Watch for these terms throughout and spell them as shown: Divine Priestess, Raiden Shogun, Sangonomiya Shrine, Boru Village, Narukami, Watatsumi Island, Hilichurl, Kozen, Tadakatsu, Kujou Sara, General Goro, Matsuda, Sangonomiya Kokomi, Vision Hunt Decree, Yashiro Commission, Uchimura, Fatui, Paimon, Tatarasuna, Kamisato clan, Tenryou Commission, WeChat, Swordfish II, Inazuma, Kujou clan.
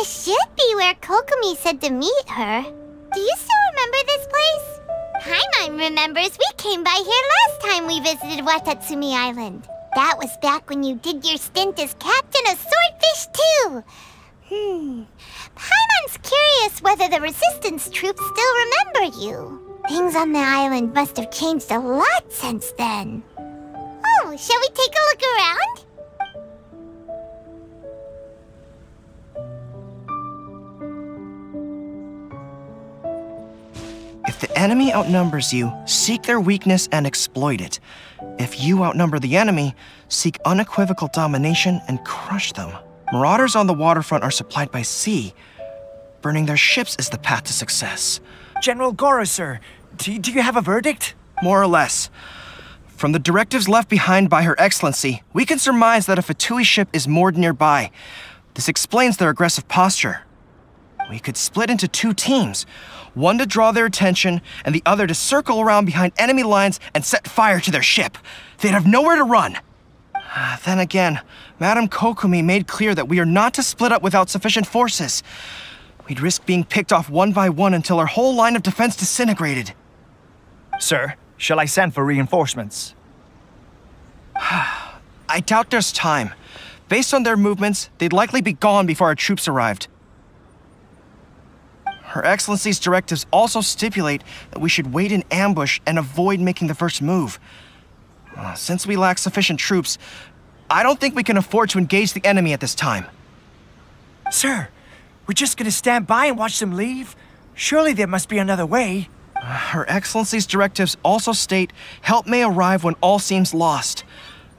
This should be where Kokomi said to meet her. Do you still remember this place? Paimon remembers we came by here last time we visited Watatsumi Island. That was back when you did your stint as captain of Swordfish II. Paimon's curious whether the resistance troops still remember you. Things on the island must have changed a lot since then. Oh, shall we take a look around? If the enemy outnumbers you, seek their weakness and exploit it. If you outnumber the enemy, seek unequivocal domination and crush them. Marauders on the waterfront are supplied by sea. Burning their ships is the path to success. General Goro, sir, do you have a verdict? More or less. From the directives left behind by Her Excellency, we can surmise that a Fatui ship is moored nearby. This explains their aggressive posture. We could split into two teams. One to draw their attention, and the other to circle around behind enemy lines and set fire to their ship. They'd have nowhere to run. Then again, Madame Kokomi made clear that we are not to split up without sufficient forces. We'd risk being picked off one by one until our whole line of defense disintegrated. Sir, shall I send for reinforcements? I doubt there's time. Based on their movements, they'd likely be gone before our troops arrived. Her Excellency's directives also stipulate that we should wait in ambush and avoid making the first move. Since we lack sufficient troops, I don't think we can afford to engage the enemy at this time. Sir, we're just gonna stand by and watch them leave? Surely there must be another way. Her Excellency's directives also state help may arrive when all seems lost.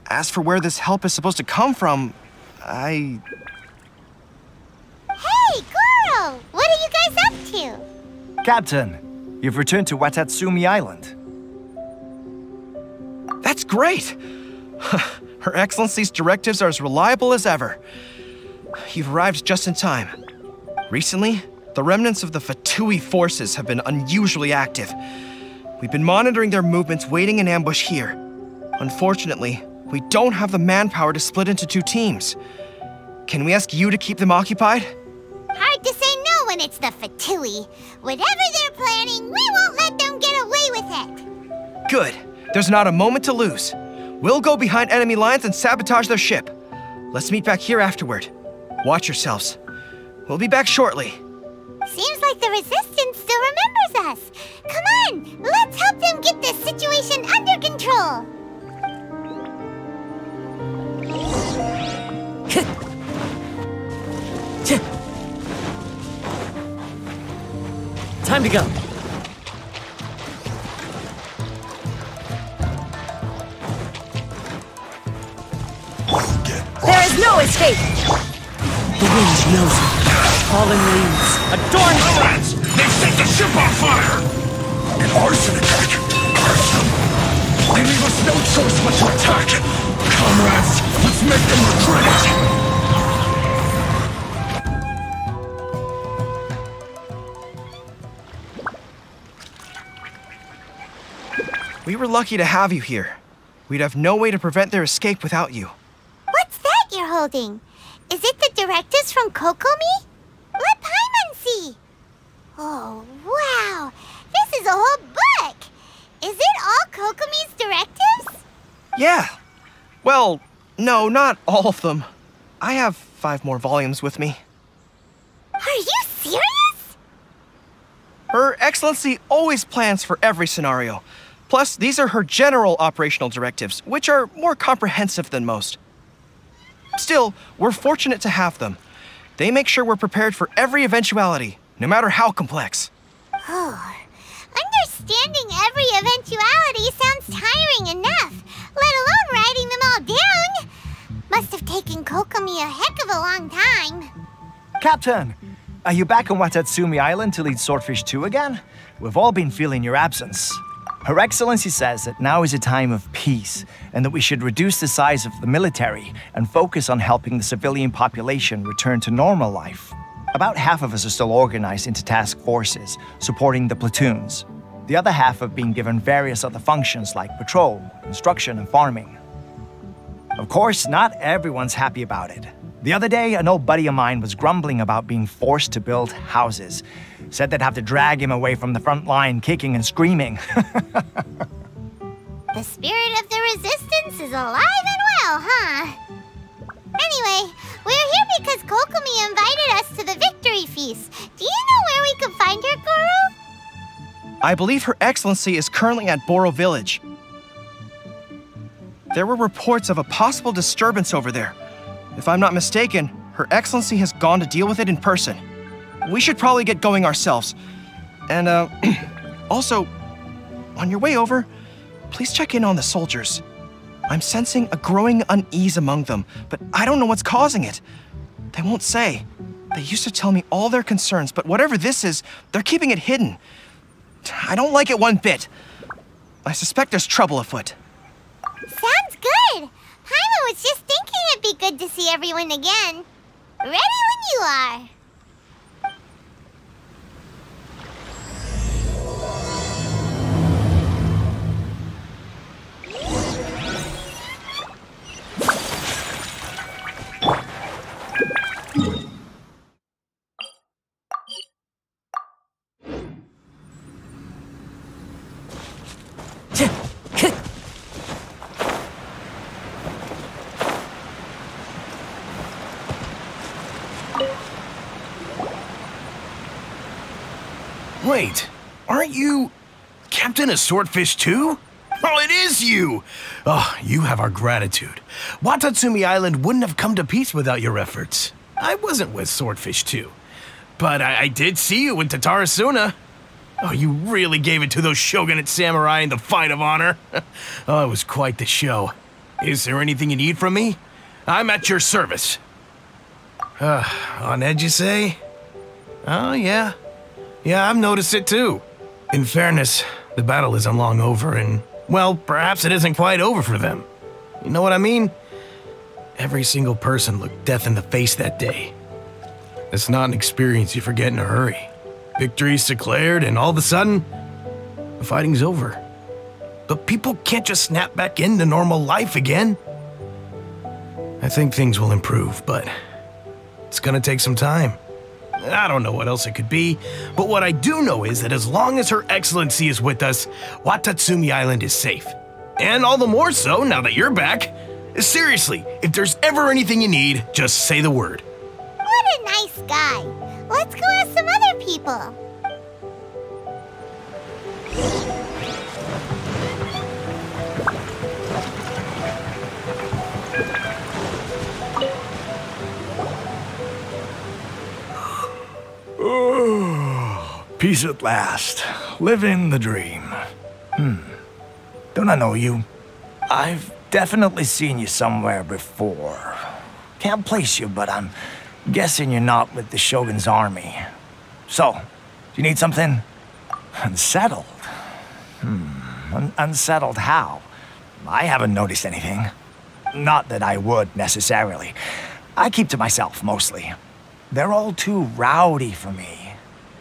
As for where this help is supposed to come from, Hey, Goro! What are you guys up to? Captain, you've returned to Watatsumi Island. That's great! Her Excellency's directives are as reliable as ever. You've arrived just in time. Recently, the remnants of the Fatui forces have been unusually active. We've been monitoring their movements, waiting in ambush here. Unfortunately, we don't have the manpower to split into two teams. Can we ask you to keep them occupied? Hard to say no when it's the Fatui. Whatever they're planning, we won't let them get away with it! Good. There's not a moment to lose. We'll go behind enemy lines and sabotage their ship. Let's meet back here afterward. Watch yourselves. We'll be back shortly. Seems like the Resistance still remembers us. Come on, let's help them get this situation under control. Time to go. There is no escape! The wind knows it. Fallen leaves. Adorn rats! They set the ship on fire! An arson attack! Arson! They leave us no choice but to attack! Comrades, let's make them regret it! We were lucky to have you here. We'd have no way to prevent their escape without you. You're holding. Is it the directives from Kokomi? Let Paimon see! Oh, wow! This is a whole book! Is it all Kokomi's directives? Yeah. Well, no, not all of them. I have 5 more volumes with me. Are you serious? Her Excellency always plans for every scenario. Plus, these are her general operational directives, which are more comprehensive than most. Still, we're fortunate to have them. They make sure we're prepared for every eventuality, no matter how complex. Oh, understanding every eventuality sounds tiring enough, let alone writing them all down. Must have taken Kokomi a heck of a long time. Captain, are you back on Watatsumi Island to lead Swordfish II again? We've all been feeling your absence. Her Excellency says that now is a time of peace, and that we should reduce the size of the military and focus on helping the civilian population return to normal life. About half of us are still organized into task forces, supporting the platoons. The other half have been given various other functions like patrol, construction, and farming. Of course, not everyone's happy about it. The other day, an old buddy of mine was grumbling about being forced to build houses. Said they'd have to drag him away from the front line, kicking and screaming. The spirit of the resistance is alive and well, huh? Anyway, we're here because Kokomi invited us to the victory feast. Do you know where we could find her, Goro? I believe Her Excellency is currently at Boru Village. There were reports of a possible disturbance over there. If I'm not mistaken, Her Excellency has gone to deal with it in person. We should probably get going ourselves. And, also, on your way over, please check in on the soldiers. I'm sensing a growing unease among them, but I don't know what's causing it. They won't say. They used to tell me all their concerns, but whatever this is, they're keeping it hidden. I don't like it one bit. I suspect there's trouble afoot. Sounds good! Paimon was just thinking it'd be good to see everyone again. Ready when you are. Wait, aren't you Captain of Swordfish II? Oh, it is you! Oh, you have our gratitude. Watatsumi Island wouldn't have come to peace without your efforts. I wasn't with Swordfish II, but I did see you in Tatarasuna. Oh, you really gave it to those shogunate samurai in the fight of honor. Oh, it was quite the show. Is there anything you need from me? I'm at your service. On edge, you say? Oh, yeah. Yeah, I've noticed it too. In fairness, the battle isn't long over and, well, perhaps it isn't quite over for them. You know what I mean? Every single person looked death in the face that day. It's not an experience you forget in a hurry. Victory's declared and all of a sudden, the fighting's over. But people can't just snap back into normal life again. I think things will improve, but it's gonna take some time. I don't know what else it could be, but what I do know is that as long as Her Excellency is with us, Watatsumi Island is safe. And all the more so now that you're back. Seriously, if there's ever anything you need, just say the word. What a nice guy. Let's go ask some other people. Peace at last. Living the dream. Don't I know you? I've definitely seen you somewhere before. Can't place you, but I'm guessing you're not with the Shogun's army. So, do you need something? Unsettled? Unsettled how? I haven't noticed anything. Not that I would, necessarily. I keep to myself, mostly. They're all too rowdy for me.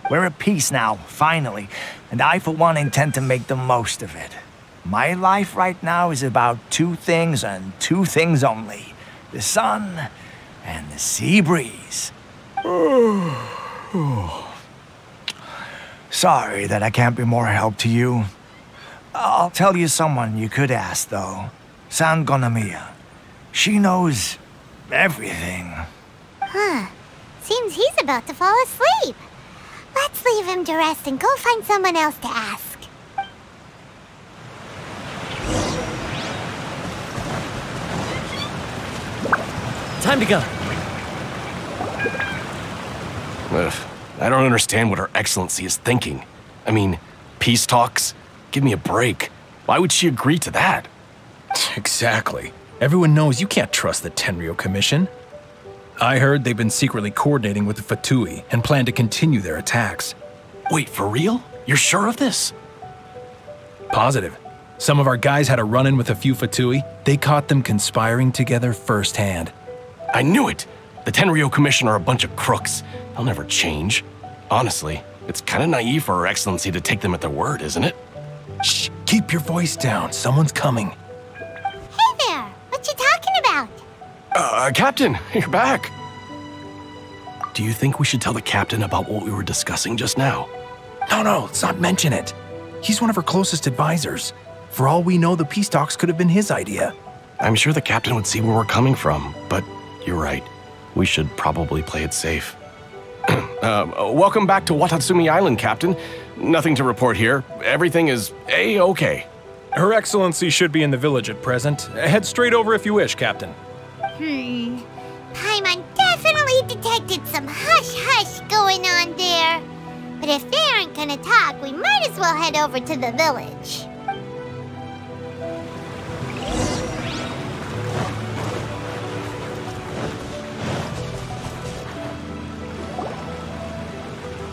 We're at peace now, finally, and I, for one, intend to make the most of it. My life right now is about two things and two things only. The sun and the sea breeze. Sorry that I can't be more help to you. I'll tell you someone you could ask, though. Sangonomiya. She knows everything. Huh. Seems he's about to fall asleep. Let's leave him to rest and go find someone else to ask. Time to go. Ugh, I don't understand what Her Excellency is thinking. I mean, peace talks? Give me a break. Why would she agree to that? Exactly. Everyone knows you can't trust the Tenryou Commission. I heard they've been secretly coordinating with the Fatui and plan to continue their attacks. Wait, for real? You're sure of this? Positive. Some of our guys had a run-in with a few Fatui. They caught them conspiring together firsthand. I knew it! The Tenryou Commission are a bunch of crooks. They'll never change. Honestly, it's kind of naive for Her Excellency to take them at their word, isn't it? Shh! Keep your voice down. Someone's coming. Hey there! What you talking about? Captain, you're back. Do you think we should tell the captain about what we were discussing just now? No, let's not mention it. He's one of our closest advisors. For all we know, the peace talks could have been his idea. I'm sure the captain would see where we're coming from, but you're right. We should probably play it safe. Welcome back to Watatsumi Island, Captain. Nothing to report here. Everything is A-okay. Her Excellency should be in the village at present. Head straight over if you wish, Captain. Paimon definitely detected some hush-hush going on there. But if they aren't gonna talk, we might as well head over to the village.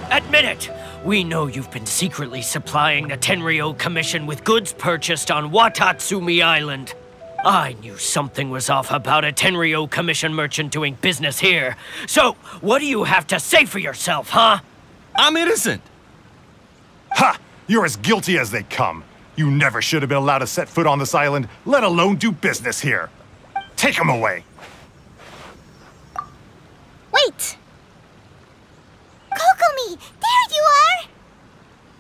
Admit it! We know you've been secretly supplying the Tenryou Commission with goods purchased on Watatsumi Island. I knew something was off about a Tenryou Commission merchant doing business here. So, what do you have to say for yourself, huh? I'm innocent! Ha! You're as guilty as they come. You never should have been allowed to set foot on this island, let alone do business here. Take him away! Wait! Kokomi, there you are!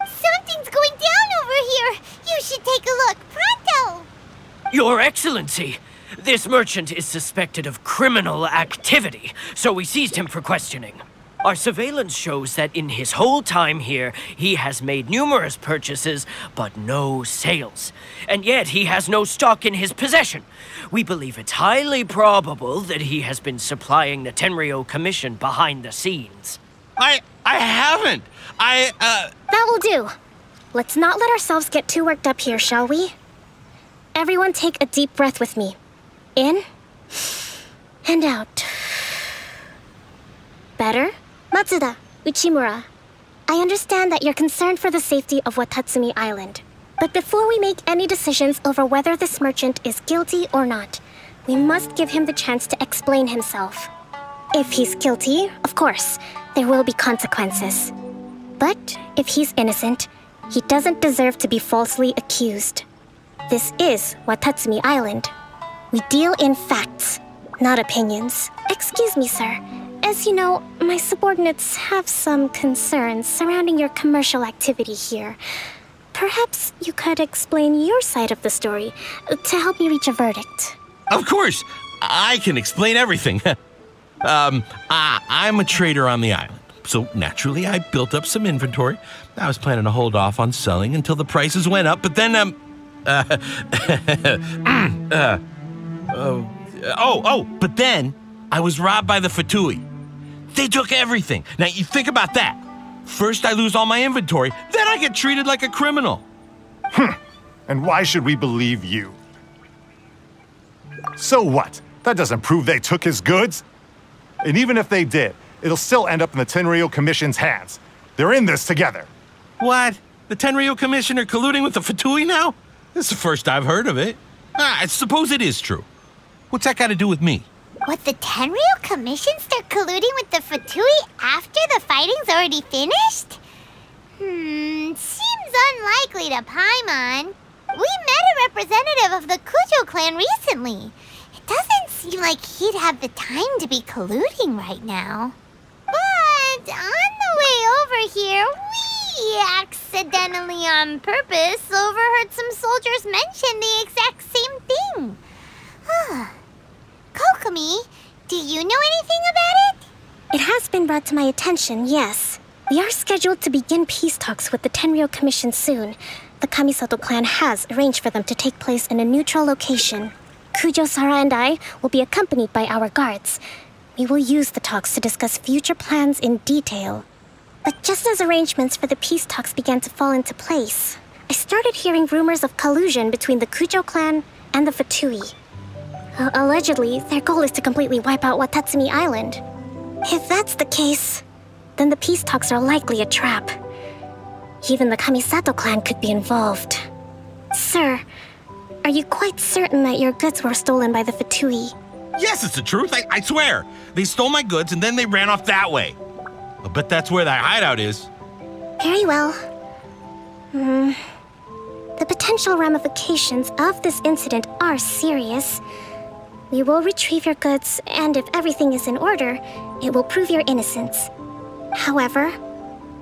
Something's going down over here! You should take a look, pronto! Your Excellency, this merchant is suspected of criminal activity, so we seized him for questioning. Our surveillance shows that in his whole time here, he has made numerous purchases, but no sales. And yet, he has no stock in his possession. We believe it's highly probable that he has been supplying the Tenryou Commission behind the scenes. I haven't! That will do. Let's not let ourselves get too worked up here, shall we? Everyone take a deep breath with me. In and out. Better? Matsuda, Uchimura, I understand that you're concerned for the safety of Watatsumi Island. But before we make any decisions over whether this merchant is guilty or not, we must give him the chance to explain himself. If he's guilty, of course, there will be consequences. But if he's innocent, he doesn't deserve to be falsely accused. This is Watatsumi Island. We deal in facts, not opinions. Excuse me, sir. As you know, my subordinates have some concerns surrounding your commercial activity here. Perhaps you could explain your side of the story to help me reach a verdict. Of course! I can explain everything. I'm a trader on the island, so naturally I built up some inventory. I was planning to hold off on selling until the prices went up, but then, but then I was robbed by the Fatui. They took everything. Now, you think about that. First, I lose all my inventory. Then I get treated like a criminal. And why should we believe you? So what? That doesn't prove they took his goods. And even if they did, it'll still end up in the Tenryou Commission's hands. They're in this together. What? The Tenryou Commission are colluding with the Fatui now? This is the first I've heard of it. I suppose it is true. What's that got to do with me? What, the Tenryou Commission start colluding with the Fatui after the fighting's already finished? Seems unlikely to Paimon. We met a representative of the Kujou clan recently. It doesn't seem like he'd have the time to be colluding right now. But on the way over here, we accidentally on purpose overheard some soldiers mention the exact same thing. Kokomi, do you know anything about it? It has been brought to my attention, yes. We are scheduled to begin peace talks with the Tenryou Commission soon. The Kamisato clan has arranged for them to take place in a neutral location. Kujou Sara and I will be accompanied by our guards. We will use the talks to discuss future plans in detail. But just as arrangements for the peace talks began to fall into place, I started hearing rumors of collusion between the Kujou clan and the Fatui. Allegedly, their goal is to completely wipe out Watatsumi Island. If that's the case, then the peace talks are likely a trap. Even the Kamisato clan could be involved. Sir, are you quite certain that your goods were stolen by the Fatui? Yes, it's the truth, I swear! They stole my goods and then they ran off that way. I bet that's where that hideout is. Very well. The potential ramifications of this incident are serious. We will retrieve your goods, and if everything is in order, it will prove your innocence. However,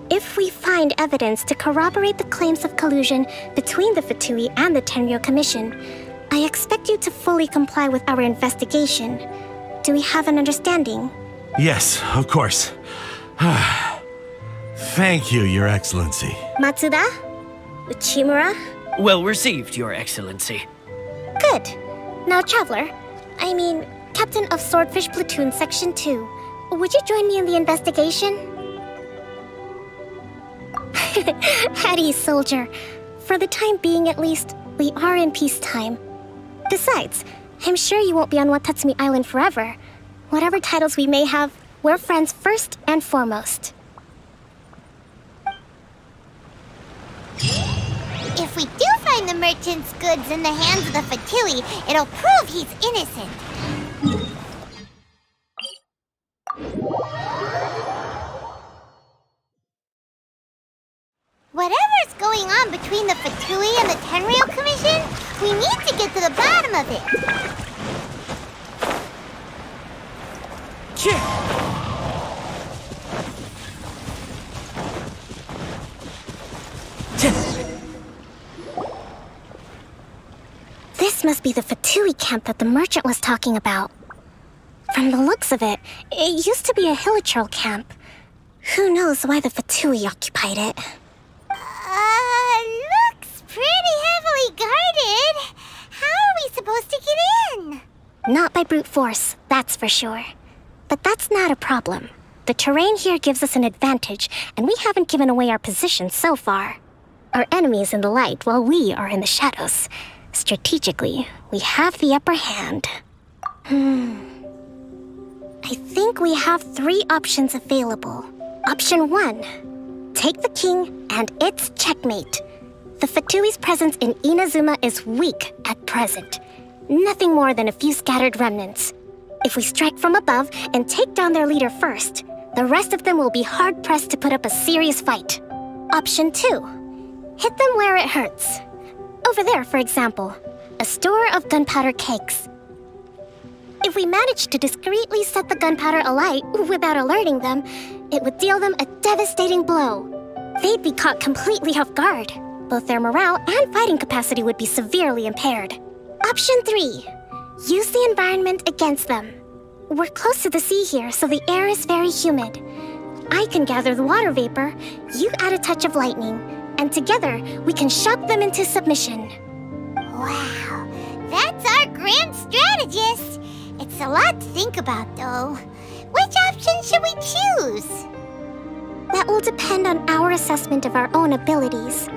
if we find evidence to corroborate the claims of collusion between the Fatui and the Tenryou Commission, I expect you to fully comply with our investigation. Do we have an understanding? Yes, of course. Thank you, Your Excellency. Matsuda? Uchimura? Well received, Your Excellency. Good. Now, Traveler, I mean, Captain of Swordfish Platoon Section 2, would you join me in the investigation? Howdy, soldier. For the time being, at least, we are in peacetime. Besides, I'm sure you won't be on Watatsumi Island forever. Whatever titles we may have, we're friends first and foremost. If we do find the merchant's goods in the hands of the Fatui, it'll prove he's innocent. Whatever's going on between the Fatui and the Tenryou Commission, we need to get to the bottom of it. This must be the Fatui camp that the merchant was talking about. From the looks of it, it used to be a Hilichurl camp. Who knows why the Fatui occupied it? Looks pretty heavily guarded. How are we supposed to get in? Not by brute force, that's for sure. But that's not a problem. The terrain here gives us an advantage, and we haven't given away our position so far. Our enemy is in the light while we are in the shadows. Strategically, we have the upper hand. I think we have three options available. Option 1. Take the king, and it's checkmate. The Fatui's presence in Inazuma is weak at present. Nothing more than a few scattered remnants. If we strike from above and take down their leader first, the rest of them will be hard-pressed to put up a serious fight. Option 2. Hit them where it hurts. Over there, for example, a store of gunpowder cakes. If we manage to discreetly set the gunpowder alight without alerting them, it would deal them a devastating blow. They'd be caught completely off guard. Both their morale and fighting capacity would be severely impaired. Option 3. Use the environment against them. We're close to the sea here, so the air is very humid. I can gather the water vapor, you add a touch of lightning, and together we can shock them into submission. Wow, that's our grand strategist! It's a lot to think about, though. Which option should we choose? That will depend on our assessment of our own abilities.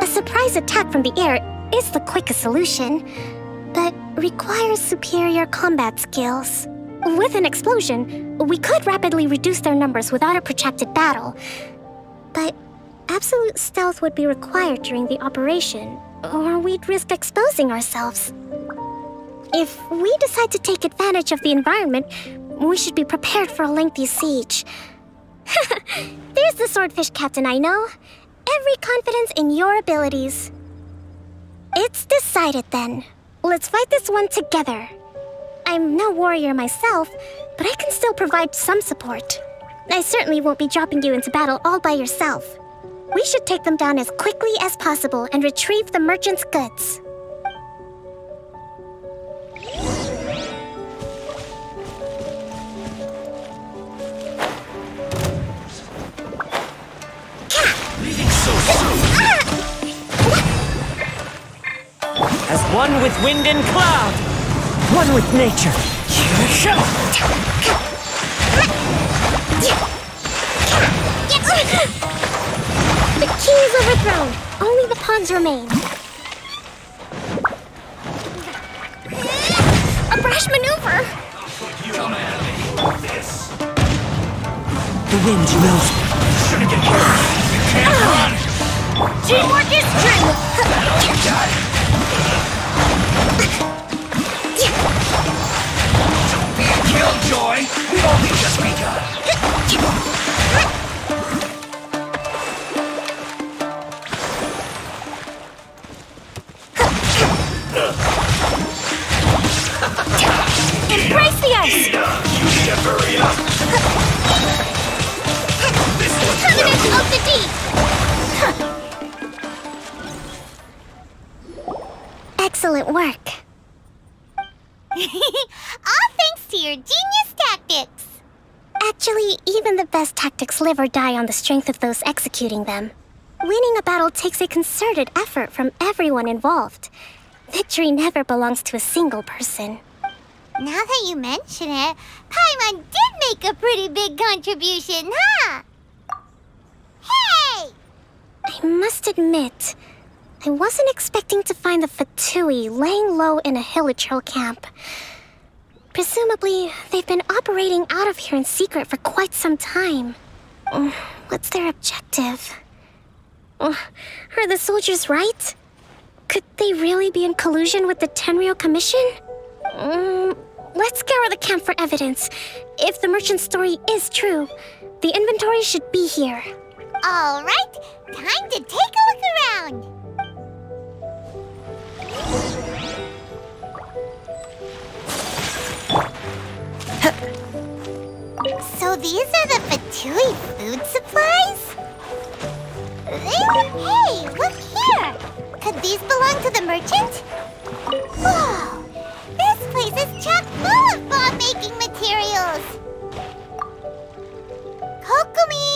A surprise attack from the air is the quickest solution, but requires superior combat skills. With an explosion, we could rapidly reduce their numbers without a protracted battle, but absolute stealth would be required during the operation, or we'd risk exposing ourselves. If we decide to take advantage of the environment, we should be prepared for a lengthy siege. There's the swordfish captain I know. Every confidence in your abilities. It's decided then. Let's fight this one together. I'm no warrior myself, but I can still provide some support. I certainly won't be dropping you into battle all by yourself. We should take them down as quickly as possible and retrieve the merchant's goods. As one with wind and cloud, one with nature. The king is overthrown. Only the pawns remain. A brash maneuver. The wind melts. You can't run. Teamwork is strength. Don't be a killjoy! We've only just begun! house! Ina, you need to hurry up! This one's Covenant will... of the Deep! Excellent work. All thanks to your genius tactics! Actually, even the best tactics live or die on the strength of those executing them. Winning a battle takes a concerted effort from everyone involved. Victory never belongs to a single person. Now that you mention it, Paimon did make a pretty big contribution, huh? Hey! I must admit, I wasn't expecting to find the Fatui laying low in a Hilichurl camp. Presumably, they've been operating out of here in secret for quite some time. What's their objective? Are the soldiers right? Could they really be in collusion with the Tenryou Commission? Let's scour the camp for evidence. If the merchant's story is true, the inventory should be here. All right, time to take a look around. So these are the Fatui food supplies? Hey, look here! Could these belong to the merchant? Whoa! This place is chock full of bomb-making materials! Kokomi!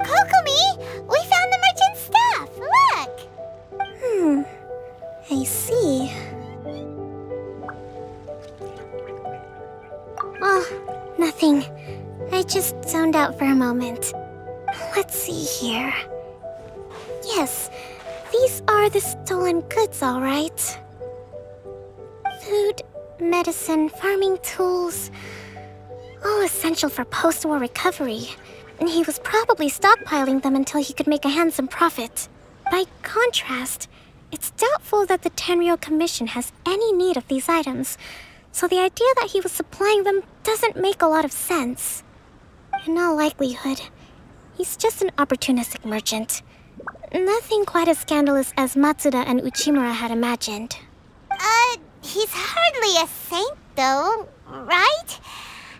Kokomi! We found the merchant's stuff! Look! I see. Oh, nothing. I just zoned out for a moment. Let's see here. Yes, these are the stolen goods, all right. Food, medicine, farming tools... all essential for post-war recovery. And he was probably stockpiling them until he could make a handsome profit. By contrast, it's doubtful that the Tenryou Commission has any need of these items, so the idea that he was supplying them doesn't make a lot of sense. In all likelihood, he's just an opportunistic merchant. Nothing quite as scandalous as Matsuda and Uchimura had imagined. He's hardly a saint, though, right?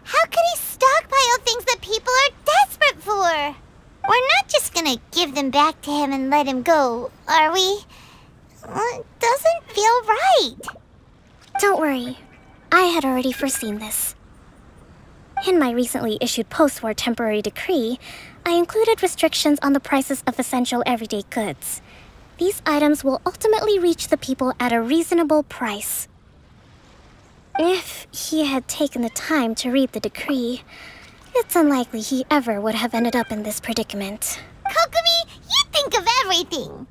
How could he stockpile things that people are desperate for? We're not just gonna give them back to him and let him go, are we? It doesn't feel right. Don't worry. I had already foreseen this. In my recently issued post-war temporary decree, I included restrictions on the prices of essential everyday goods. These items will ultimately reach the people at a reasonable price. If he had taken the time to read the decree, it's unlikely he ever would have ended up in this predicament. Kokomi, you think of everything!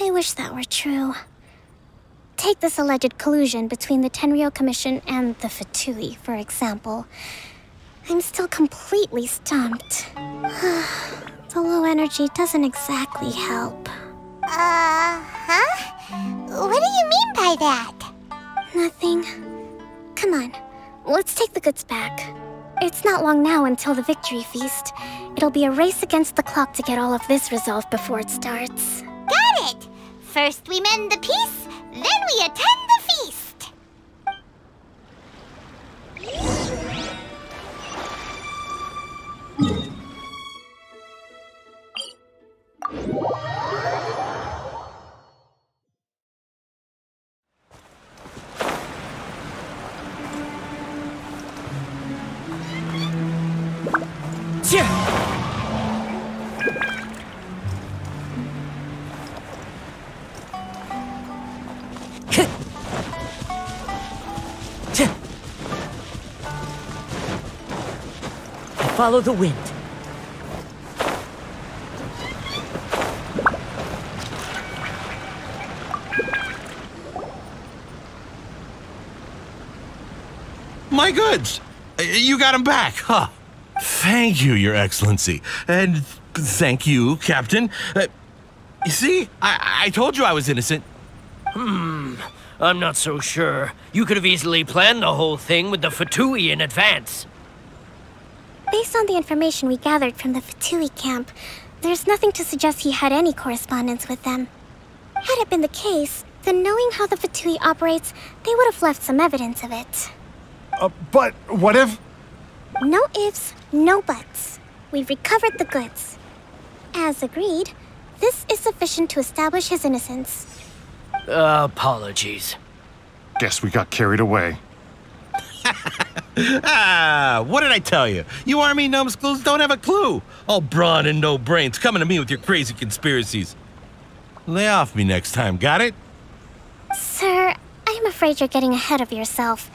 I wish that were true. Take this alleged collusion between the Tenryou Commission and the Fatui, for example. I'm still completely stumped. The low energy doesn't exactly help. What do you mean by that? Nothing. Come on, let's take the goods back. It's not long now until the victory feast. It'll be a race against the clock to get all of this resolved before it starts. Got it! First we mend the peace, then we attend the feast! Follow the wind. My goods! You got them back, huh? Thank you, Your Excellency. And thank you, Captain. You see? I told you I was innocent. I'm not so sure. You could have easily planned the whole thing with the Fatui in advance. Based on the information we gathered from the Fatui camp, there's nothing to suggest he had any correspondence with them. Had it been the case, then knowing how the Fatui operates, they would have left some evidence of it. But what if? No ifs, no buts. We've recovered the goods. As agreed, this is sufficient to establish his innocence. Apologies. Guess we got carried away. What did I tell you? You army gnomes clothes don't have a clue. All brawn and no brains, coming to me with your crazy conspiracies. Lay off me next time, got it? Sir, I'm afraid you're getting ahead of yourself.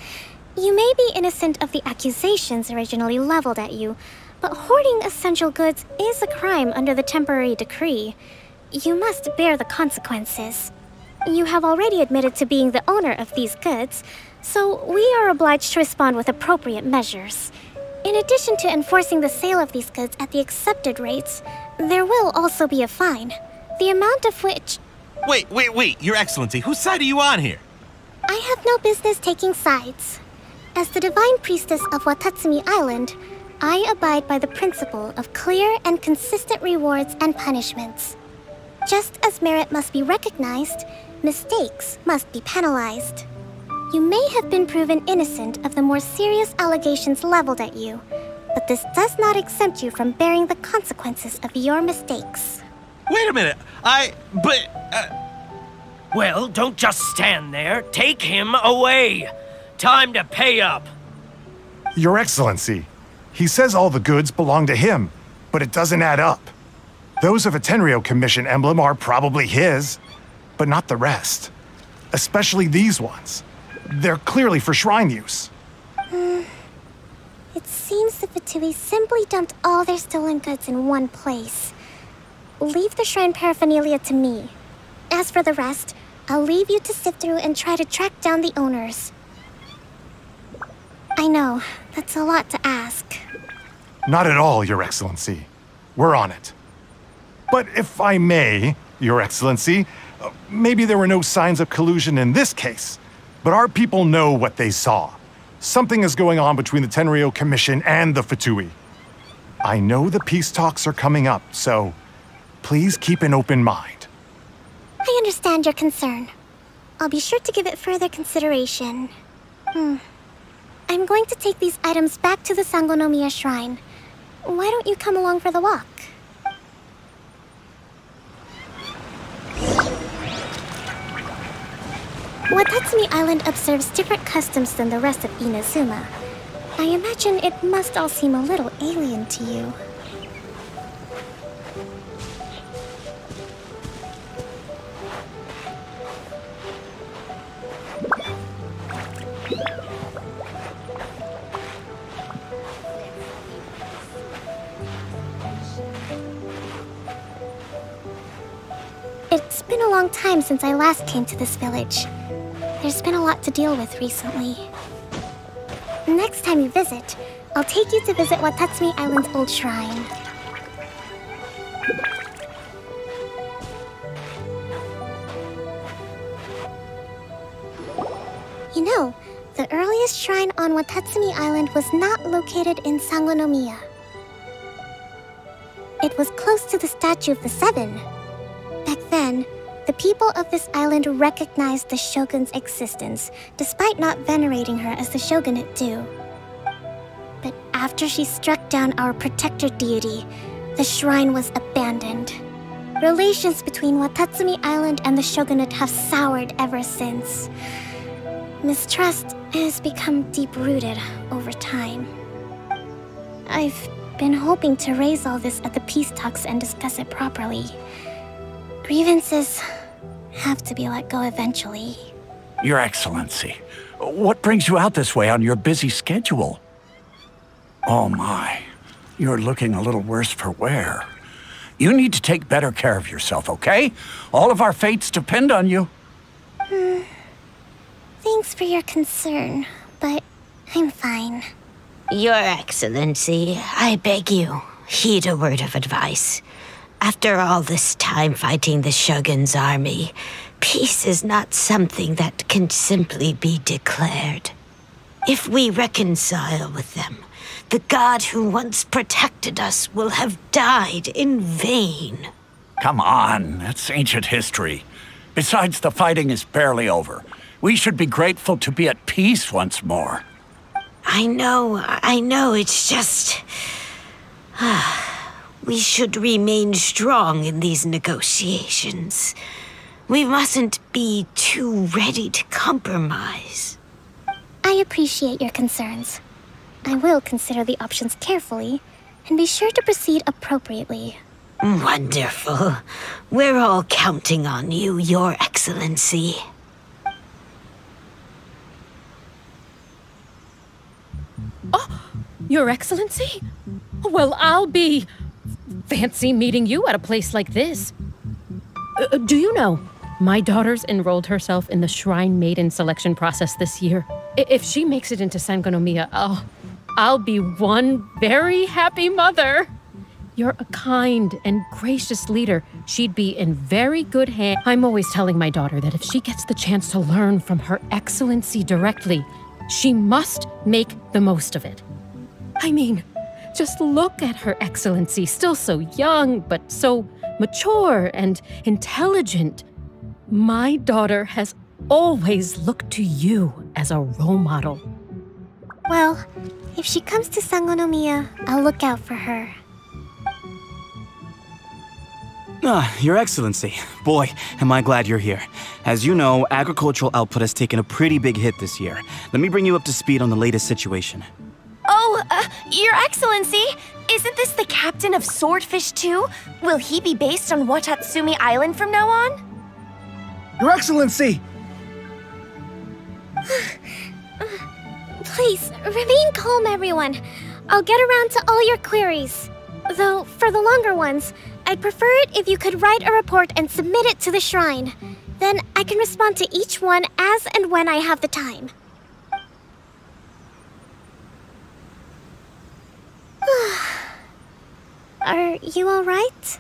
You may be innocent of the accusations originally leveled at you, but hoarding essential goods is a crime under the temporary decree. You must bear the consequences. You have already admitted to being the owner of these goods, so we are obliged to respond with appropriate measures. In addition to enforcing the sale of these goods at the accepted rates, there will also be a fine, the amount of which... Wait, Your Excellency, whose side are you on here? I have no business taking sides. As the Divine Priestess of Watatsumi Island, I abide by the principle of clear and consistent rewards and punishments. Just as merit must be recognized, mistakes must be penalized. You may have been proven innocent of the more serious allegations leveled at you, but this does not exempt you from bearing the consequences of your mistakes. Wait a minute, Well, don't just stand there. Take him away. Time to pay up. Your Excellency, he says all the goods belong to him, but it doesn't add up. Those of a Tenryou Commission emblem are probably his, but not the rest. Especially these ones. They're clearly for shrine use. It seems the Fatui simply dumped all their stolen goods in one place. Leave the shrine paraphernalia to me. As for the rest, I'll leave you to sift through and try to track down the owners. I know, that's a lot to ask. Not at all, Your Excellency. We're on it. But if I may, Your Excellency, maybe there were no signs of collusion in this case. But our people know what they saw. Something is going on between the Tenryou Commission and the Fatui. I know the peace talks are coming up, so please keep an open mind. I understand your concern. I'll be sure to give it further consideration. I'm going to take these items back to the Sangonomiya Shrine. Why don't you come along for the walk? Watatsumi Island observes different customs than the rest of Inazuma. I imagine it must all seem a little alien to you. It's been a long time since I last came to this village. There's been a lot to deal with recently. Next time you visit, I'll take you to visit Watatsumi Island's old shrine. You know, the earliest shrine on Watatsumi Island was not located in Sangonomiya. It was close to the Statue of the Seven. Back then, the people of this island recognized the Shogun's existence, despite not venerating her as the Shogunate do. But after she struck down our protector deity, the shrine was abandoned. Relations between Watatsumi Island and the Shogunate have soured ever since. Mistrust has become deep-rooted over time. I've been hoping to raise all this at the peace talks and discuss it properly. Grievances have to be let go eventually. Your Excellency, what brings you out this way on your busy schedule? Oh my, you're looking a little worse for wear. You need to take better care of yourself, okay? All of our fates depend on you. Thanks for your concern, but I'm fine. Your Excellency, I beg you, heed a word of advice. After all this time fighting the Shogun's army, peace is not something that can simply be declared. If we reconcile with them, the god who once protected us will have died in vain. Come on, that's ancient history. Besides, the fighting is barely over. We should be grateful to be at peace once more. I know, it's just... we should remain strong in these negotiations. We mustn't be too ready to compromise. I appreciate your concerns. I will consider the options carefully and be sure to proceed appropriately. Wonderful. We're all counting on you, Your Excellency. Oh, Your Excellency? Well, I'll be... Fancy meeting you at a place like this. Do you know, my daughter's enrolled herself in the Shrine Maiden selection process this year. If she makes it into Sangonomiya, I'll be one very happy mother. You're a kind and gracious leader. She'd be in very good hands. I'm always telling my daughter that if she gets the chance to learn from Her Excellency directly, she must make the most of it. I mean, just look at Her Excellency, still so young, but so mature and intelligent. My daughter has always looked to you as a role model. Well, if she comes to Sangonomiya, I'll look out for her. Your Excellency. Boy, am I glad you're here. As you know, agricultural output has taken a pretty big hit this year. Let me bring you up to speed on the latest situation. Oh, Your Excellency! Isn't this the captain of Swordfish II? Will he be based on Watatsumi Island from now on? Your Excellency! Please, remain calm, everyone. I'll get around to all your queries. Though, for the longer ones, I'd prefer it if you could write a report and submit it to the shrine. Then I can respond to each one as and when I have the time. Are you all right?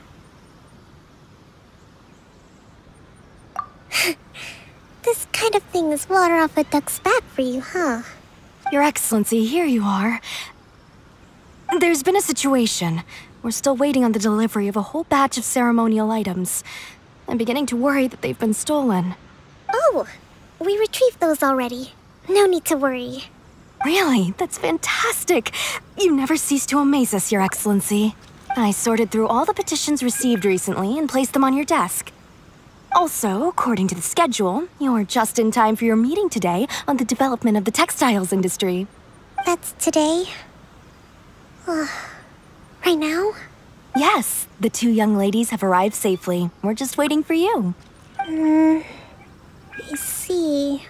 This kind of thing is water off a duck's back for you, huh? Your Excellency, here you are. There's been a situation. We're still waiting on the delivery of a whole batch of ceremonial items. I'm beginning to worry that they've been stolen. Oh, we retrieved those already. No need to worry. Really? That's fantastic! You never cease to amaze us, Your Excellency. I sorted through all the petitions received recently and placed them on your desk. Also, according to the schedule, you're just in time for your meeting today on the development of the textiles industry. That's today? Right now? Yes, the two young ladies have arrived safely. We're just waiting for you. I see.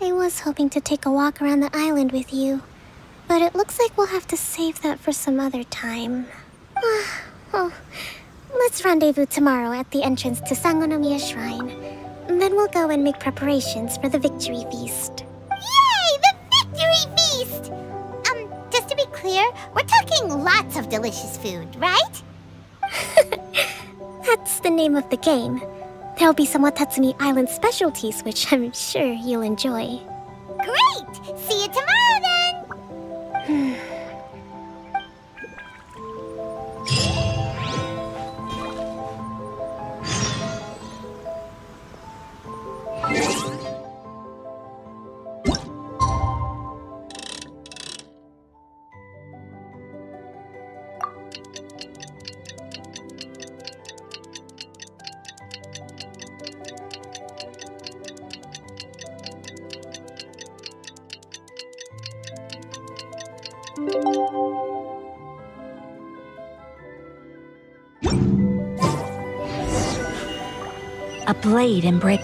I was hoping to take a walk around the island with you, but it looks like we'll have to save that for some other time. Let's rendezvous tomorrow at the entrance to Sangonomiya Shrine. Then we'll go and make preparations for the Victory Feast. Yay! The Victory Feast! Just to be clear, we're talking lots of delicious food, right? That's the name of the game. There'll be some Watatsumi Island specialties, which I'm sure you'll enjoy. Great! See you tomorrow, then! A blade and break.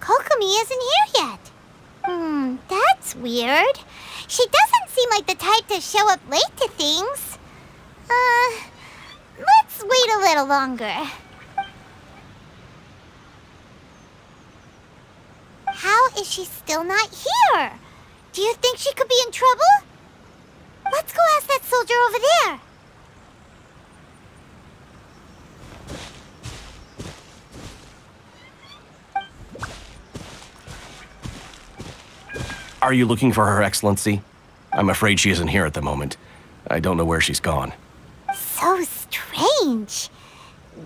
Kokomi isn't here yet. That's weird. She doesn't seem like the type to show up late to things. Let's wait a little longer. How is she still not here? Do you think she could be in trouble? Let's go ask that soldier over there. Are you looking for Her Excellency? I'm afraid she isn't here at the moment. I don't know where she's gone. So strange.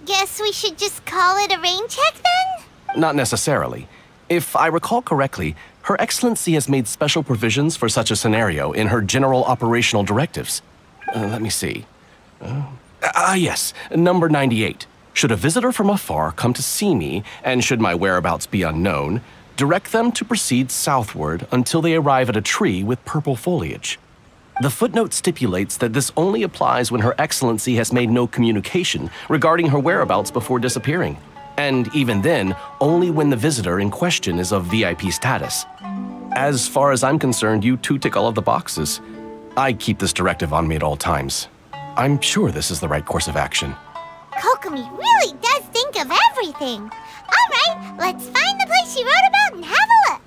Guess we should just call it a rain check then? Not necessarily. If I recall correctly, Her Excellency has made special provisions for such a scenario in her general operational directives. Let me see. Yes, number 98. Should a visitor from afar come to see me, and should my whereabouts be unknown, direct them to proceed southward until they arrive at a tree with purple foliage. The footnote stipulates that this only applies when Her Excellency has made no communication regarding her whereabouts before disappearing, and even then, only when the visitor in question is of VIP status. As far as I'm concerned, you two tick all of the boxes. I keep this directive on me at all times. I'm sure this is the right course of action. Kokomi really does think of everything. All right, let's find the place she wrote about and have a look.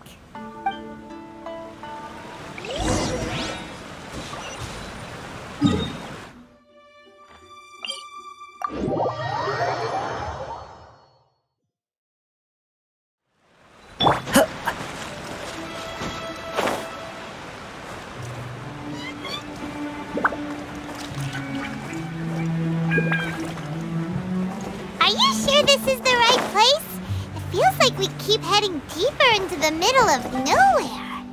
The middle of nowhere.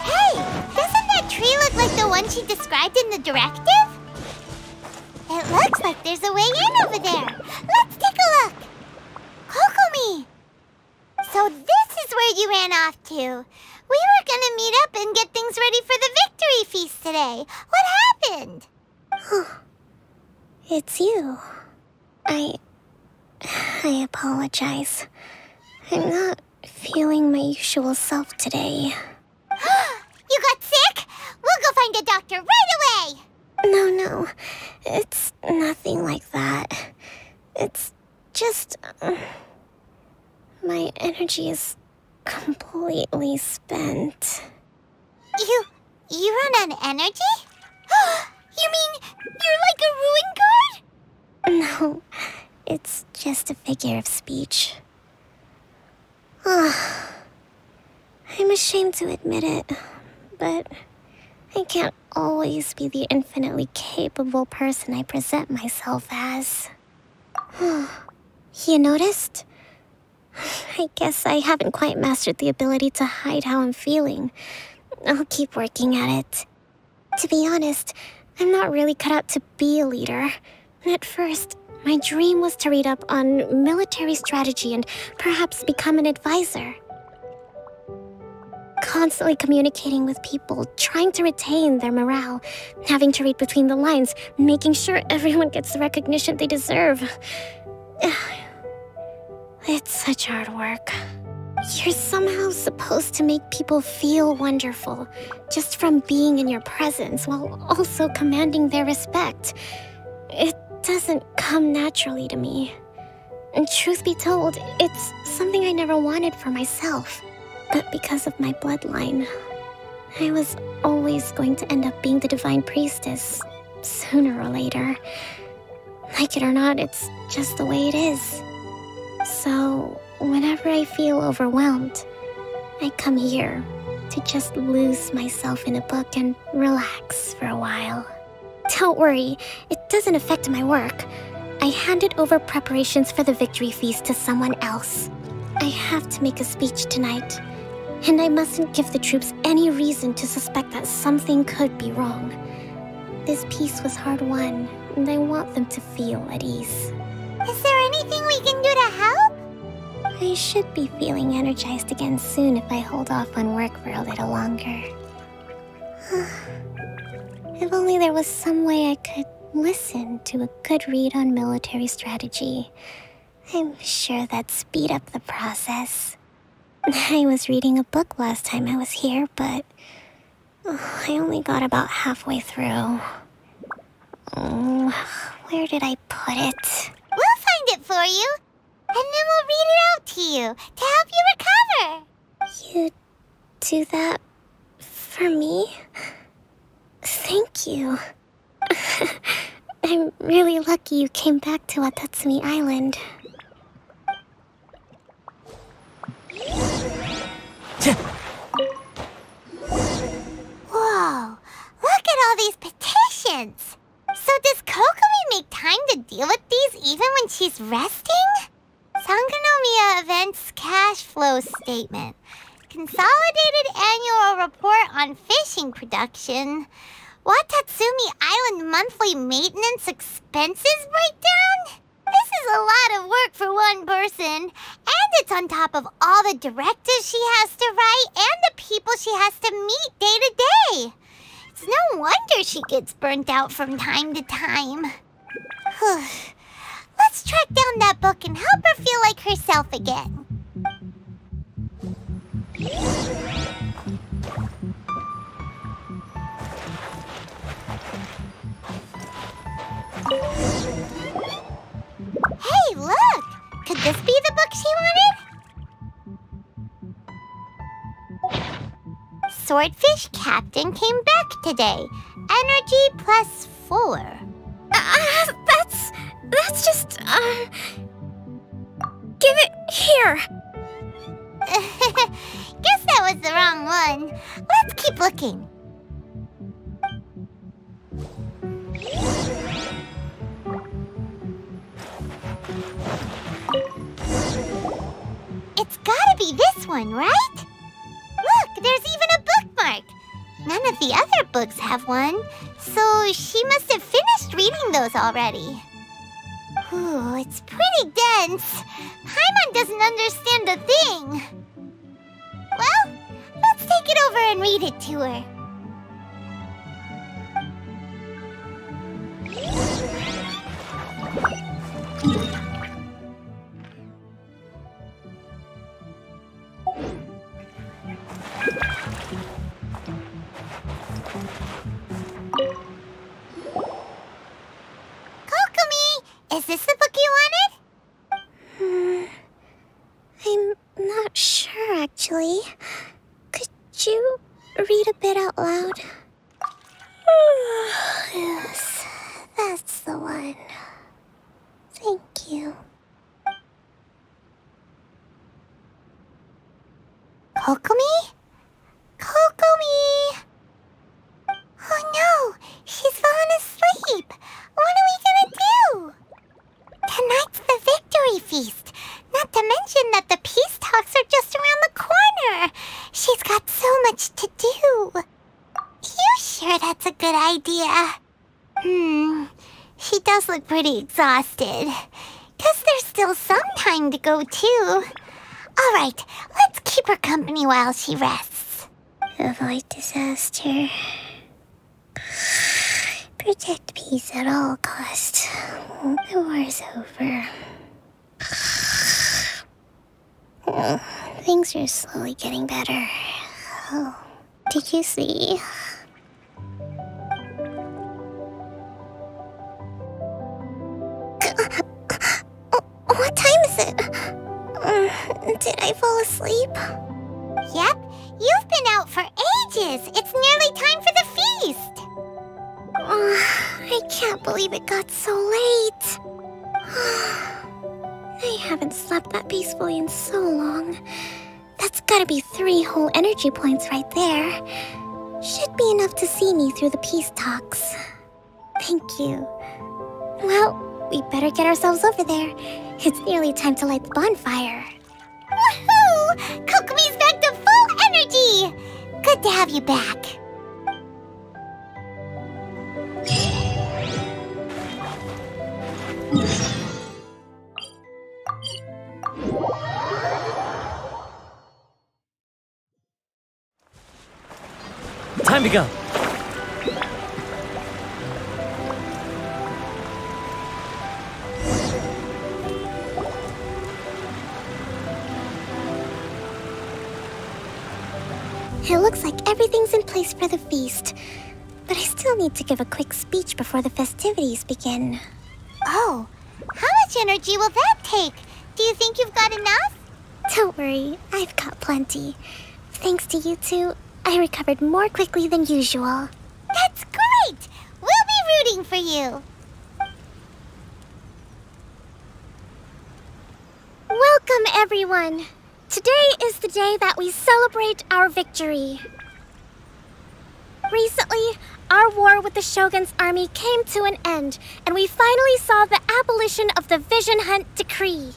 Hey, doesn't that tree look like the one she described in the directive? It looks like there's a way in over there. Let's take a look. Kokomi! So this is where you ran off to. We were gonna meet up and get things ready for the victory feast today. What happened? Huh. It's you. I apologize. I'm not feeling my usual self today. You got sick? We'll go find a doctor right away! No. It's nothing like that. It's just... my energy is completely spent. You run on energy? You mean you're like a ruin guard? No, it's just a figure of speech. Oh, I'm ashamed to admit it, but I can't always be the infinitely capable person I present myself as. You noticed? I guess I haven't quite mastered the ability to hide how I'm feeling. I'll keep working at it. To be honest, I'm not really cut out to be a leader. At first, my dream was to read up on military strategy and perhaps become an advisor. Constantly communicating with people, trying to retain their morale, having to read between the lines, making sure everyone gets the recognition they deserve. It's such hard work. You're somehow supposed to make people feel wonderful, just from being in your presence while also commanding their respect. It doesn't come naturally to me. And truth be told, it's something I never wanted for myself. But because of my bloodline, I was always going to end up being the Divine Priestess, sooner or later. Like it or not, it's just the way it is. So, whenever I feel overwhelmed, I come here to just lose myself in a book and relax for a while. Don't worry, it doesn't affect my work. I handed over preparations for the victory feast to someone else. I have to make a speech tonight, and I mustn't give the troops any reason to suspect that something could be wrong. This peace was hard won, and I want them to feel at ease. Is there anything we can do to help? I should be feeling energized again soon if I hold off on work for a little longer. If only there was some way I could listen to a good read on military strategy. I'm sure that'd speed up the process. I was reading a book last time I was here, but I only got about halfway through. Where did I put it? We'll find it for you, and then we'll read it out to you to help you recover. You do that for me? Thank you. I'm really lucky you came back to Watatsumi Island. is resting? Sangonomiya Events Cash Flow Statement. Consolidated Annual Report on Fishing Production. Watatsumi Island Monthly Maintenance Expenses Breakdown? This is a lot of work for one person. And it's on top of all the directives she has to write and the people she has to meet day to day. It's no wonder she gets burnt out from time to time. Let's track down that book and help her feel like herself again. Hey, look! Could this be the book she wanted? Swordfish Captain came back today. Energy +4. That's just... Give it here. Guess that was the wrong one. Let's keep looking. It's gotta be this one, right? Look, there's even a bookmark. None of the other books have one, so she must have finished reading those already. Ooh, it's pretty dense. Paimon doesn't understand a thing. Well, let's take it over and read it to her. Kokomi, is this the book you wanted? I'm not sure, actually. Could you read a bit out loud? Yes, that's the one. Thank you. Kokomi? Kokomi! Oh no! She's fallen asleep! What are we gonna do? Tonight's the victory feast! Not to mention that the peace talks are just around the corner! She's got so much to do! You sure that's a good idea? She does look pretty exhausted. Guess there's still some time to go too. Alright, let's keep her company while she rests. Avoid disaster. Protect peace at all costs. The war's over. Oh, things are slowly getting better. Oh, did you see? What time is it? Did I fall asleep? Yep, you've been out for ages. It's nearly time for the feast. I can't believe it got so late. I haven't slept that peacefully in so long. That's gotta be 3 whole energy points right there. Should be enough to see me through the peace talks. Thank you. Well, we better get ourselves over there. It's nearly time to light the bonfire. Woohoo! Kokomi's back to full energy! Good to have you back. Time to go. It looks like everything's in place for the feast, but I still need to give a quick speech before the festivities begin. Oh, how much energy will that take? Do you think you've got enough? Don't worry, I've got plenty. Thanks to you two, I recovered more quickly than usual. That's great! We'll be rooting for you! Welcome, everyone! Today is the day that we celebrate our victory. Recently, our war with the Shogun's army came to an end, and we finally saw the abolition of the Vision Hunt Decree.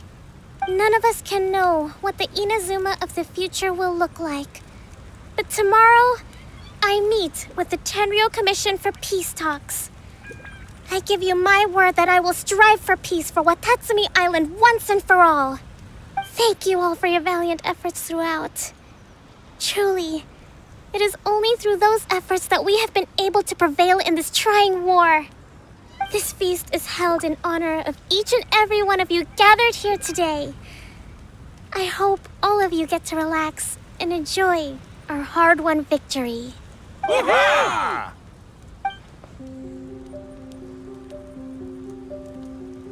None of us can know what the Inazuma of the future will look like. But tomorrow, I meet with the Tenryou Commission for peace talks. I give you my word that I will strive for peace for Watatsumi Island once and for all. Thank you all for your valiant efforts throughout. Truly, it is only through those efforts that we have been able to prevail in this trying war. This feast is held in honor of each and every one of you gathered here today. I hope all of you get to relax and enjoy our hard-won victory. Hurrah!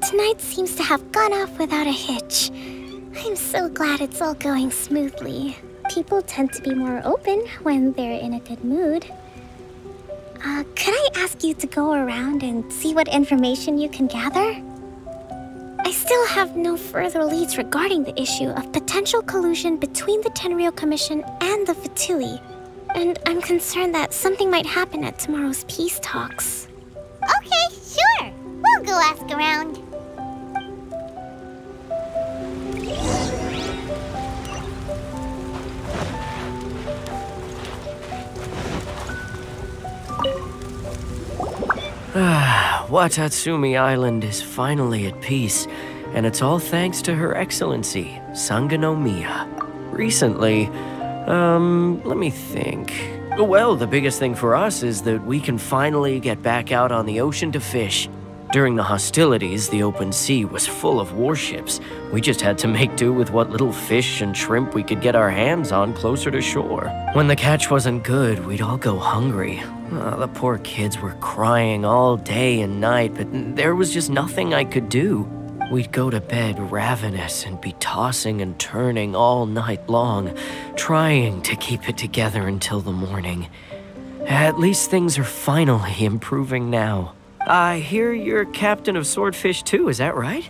Tonight seems to have gone off without a hitch. I'm so glad it's all going smoothly. People tend to be more open when they're in a good mood. Could I ask you to go around and see what information you can gather? I still have no further leads regarding the issue of potential collusion between the Tenryou Commission and the Fatui, and I'm concerned that something might happen at tomorrow's peace talks. Okay, sure! We'll go ask around. Watatsumi Island is finally at peace, and it's all thanks to Her Excellency, Sangonomiya. Recently, let me think. Well, the biggest thing for us is that we can finally get back out on the ocean to fish. During the hostilities, the open sea was full of warships. We just had to make do with what little fish and shrimp we could get our hands on closer to shore. When the catch wasn't good, we'd all go hungry. The poor kids were crying all day and night, but there was just nothing I could do. We'd go to bed ravenous and be tossing and turning all night long, trying to keep it together until the morning. At least things are finally improving now. I hear you're captain of Swordfish II, is that right?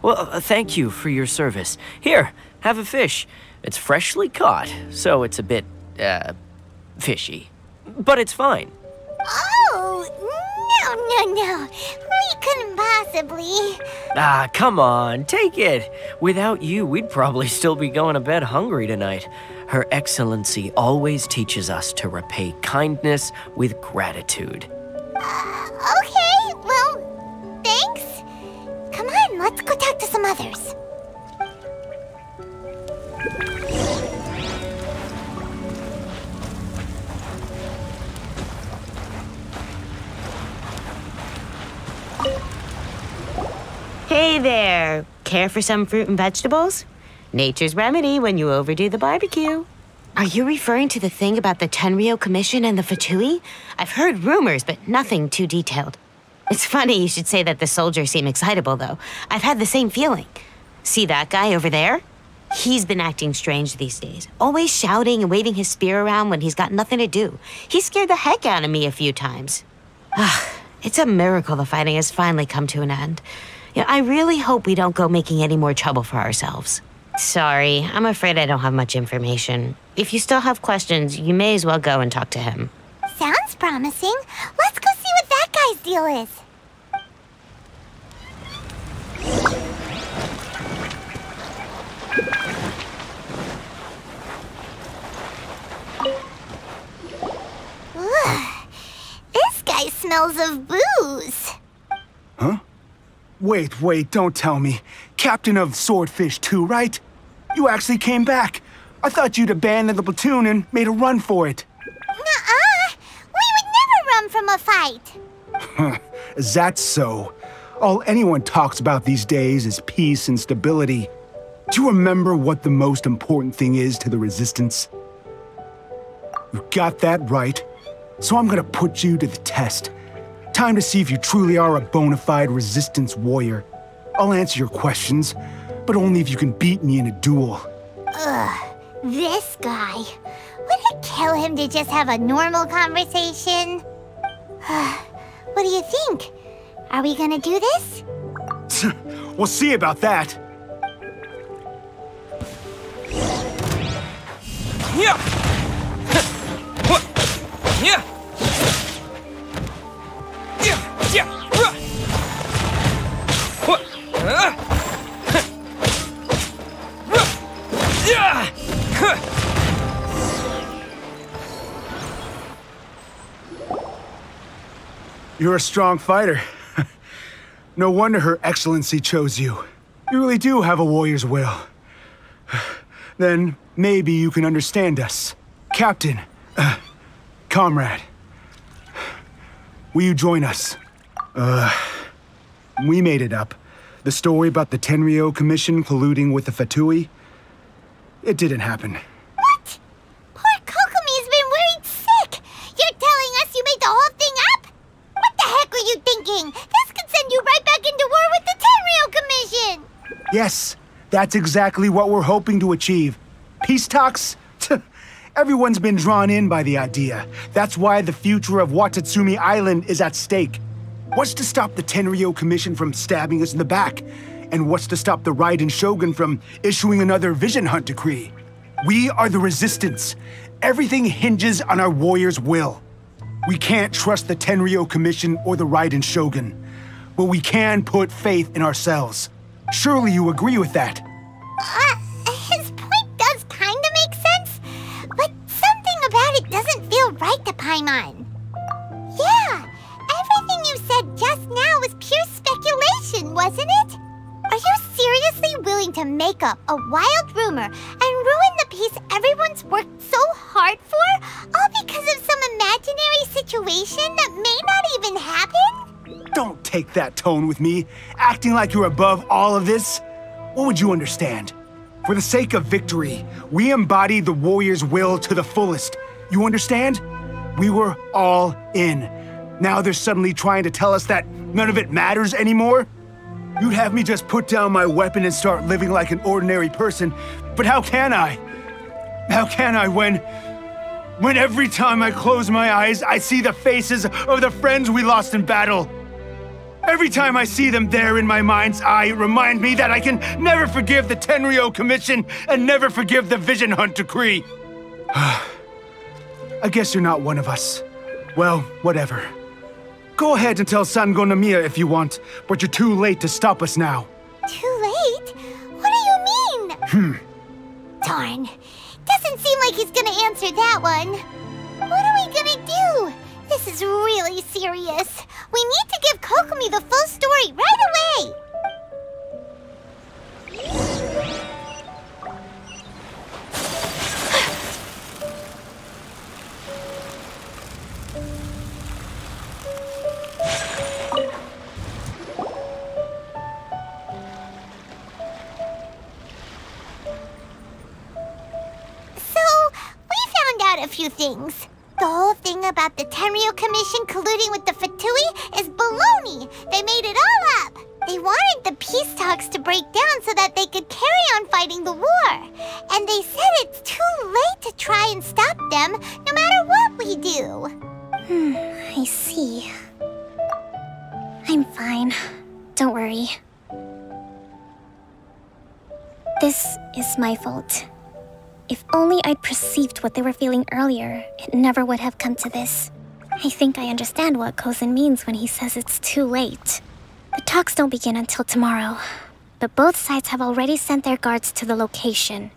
Well, thank you for your service. Here, have a fish. It's freshly caught, so it's a bit, fishy. But it's fine. Oh, no. We couldn't possibly. Ah, come on, take it. Without you, we'd probably still be going to bed hungry tonight. Her Excellency always teaches us to repay kindness with gratitude. Okay, well, thanks. Come on, let's go talk to some others. Hey there! Care for some fruit and vegetables? Nature's remedy when you overdo the barbecue. Are you referring to the thing about the Tenryou Commission and the Fatui? I've heard rumors, but nothing too detailed. It's funny you should say that the soldiers seem excitable, though. I've had the same feeling. See that guy over there? He's been acting strange these days, always shouting and waving his spear around when he's got nothing to do. He scared the heck out of me a few times. It's a miracle the fighting has finally come to an end. You know, I really hope we don't go making any more trouble for ourselves. Sorry, I'm afraid I don't have much information. If you still have questions, you may as well go and talk to him. Sounds promising. Let's go see what that guy's deal is. Ugh. This guy smells of booze. Huh? Wait, don't tell me. Captain of Swordfish II, right? You actually came back. I thought you'd abandoned the platoon and made a run for it. Nuh-uh. We would never run from a fight. Is that so? All anyone talks about these days is peace and stability. Do you remember what the most important thing is to the resistance? You got that right. So I'm gonna put you to the test. Time to see if you truly are a bona fide resistance warrior. I'll answer your questions, but only if you can beat me in a duel. Ugh, this guy. Would it kill him to just have a normal conversation? What do you think? Are we gonna do this? We'll see about that. Yeah. Yeah. You're a strong fighter. No wonder Her Excellency chose you. You really do have a warrior's will. Then maybe you can understand us. Captain, comrade, will you join us? We made it up. The story about the Tenryou Commission colluding with the Fatui, it didn't happen. What? Poor Kokomi's been worried sick! You're telling us you made the whole thing up? What the heck were you thinking? This could send you right back into war with the Tenryou Commission! Yes, that's exactly what we're hoping to achieve. Peace talks? Everyone's been drawn in by the idea. That's why the future of Watatsumi Island is at stake. What's to stop the Tenryou Commission from stabbing us in the back? And what's to stop the Raiden Shogun from issuing another Vision Hunt Decree? We are the resistance. Everything hinges on our warrior's will. We can't trust the Tenryou Commission or the Raiden Shogun, but we can put faith in ourselves. Surely you agree with that? His point does kind of make sense, but something about it doesn't feel right to Paimon. Yeah. Everything you said just now was pure speculation, wasn't it? Are you seriously willing to make up a wild rumor and ruin the peace everyone's worked so hard for, all because of some imaginary situation that may not even happen? Don't take that tone with me, acting like you're above all of this. What would you understand? For the sake of victory, we embody the warrior's will to the fullest. You understand? We were all in. Now they're suddenly trying to tell us that none of it matters anymore? You'd have me just put down my weapon and start living like an ordinary person, but how can I? How can I when every time I close my eyes, I see the faces of the friends we lost in battle? Every time I see them there in my mind's eye, it reminds me that I can never forgive the Tenryou Commission and never forgive the Vision Hunt Decree. I guess you're not one of us. Well, whatever. Go ahead and tell Sangonomiya if you want, but you're too late to stop us now. Too late? What do you mean? Darn. Doesn't seem like he's gonna answer that one. What are we gonna do? This is really serious. We need to give Kokomi the full story right away! A few things. The whole thing about the Tenryou Commission colluding with the Fatui is baloney. They made it all up. They wanted the peace talks to break down so that they could carry on fighting the war. And they said it's too late to try and stop them, no matter what we do. I see. I'm fine. Don't worry. This is my fault. If only I'd perceived what they were feeling earlier, it never would have come to this. I think I understand what Kozen means when he says it's too late. The talks don't begin until tomorrow, but both sides have already sent their guards to the location.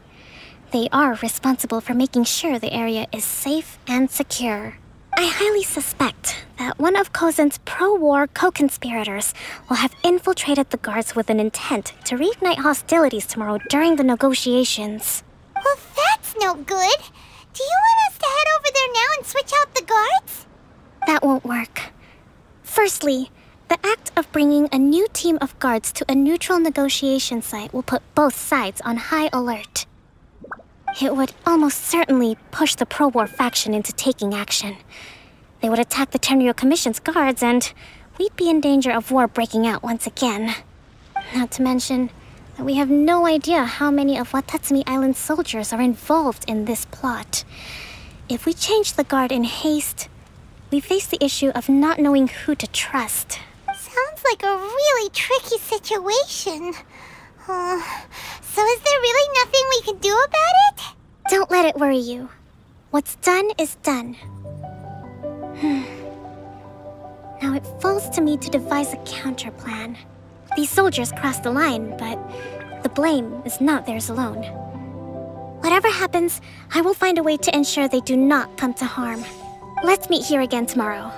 They are responsible for making sure the area is safe and secure. I highly suspect that one of Kozen's pro-war co-conspirators will have infiltrated the guards with an intent to reignite hostilities tomorrow during the negotiations. Well, that's no good. Do you want us to head over there now and switch out the guards? That won't work. Firstly, the act of bringing a new team of guards to a neutral negotiation site will put both sides on high alert. It would almost certainly push the pro-war faction into taking action. They would attack the Tenryou Commission's guards, and we'd be in danger of war breaking out once again. Not to mention, we have no idea how many of Watatsumi Island's soldiers are involved in this plot. If we change the guard in haste, we face the issue of not knowing who to trust. Sounds like a really tricky situation. So is there really nothing we can do about it? Don't let it worry you. What's done is done. Now it falls to me to devise a counter plan. These soldiers crossed the line, but the blame is not theirs alone. Whatever happens, I will find a way to ensure they do not come to harm. Let's meet here again tomorrow.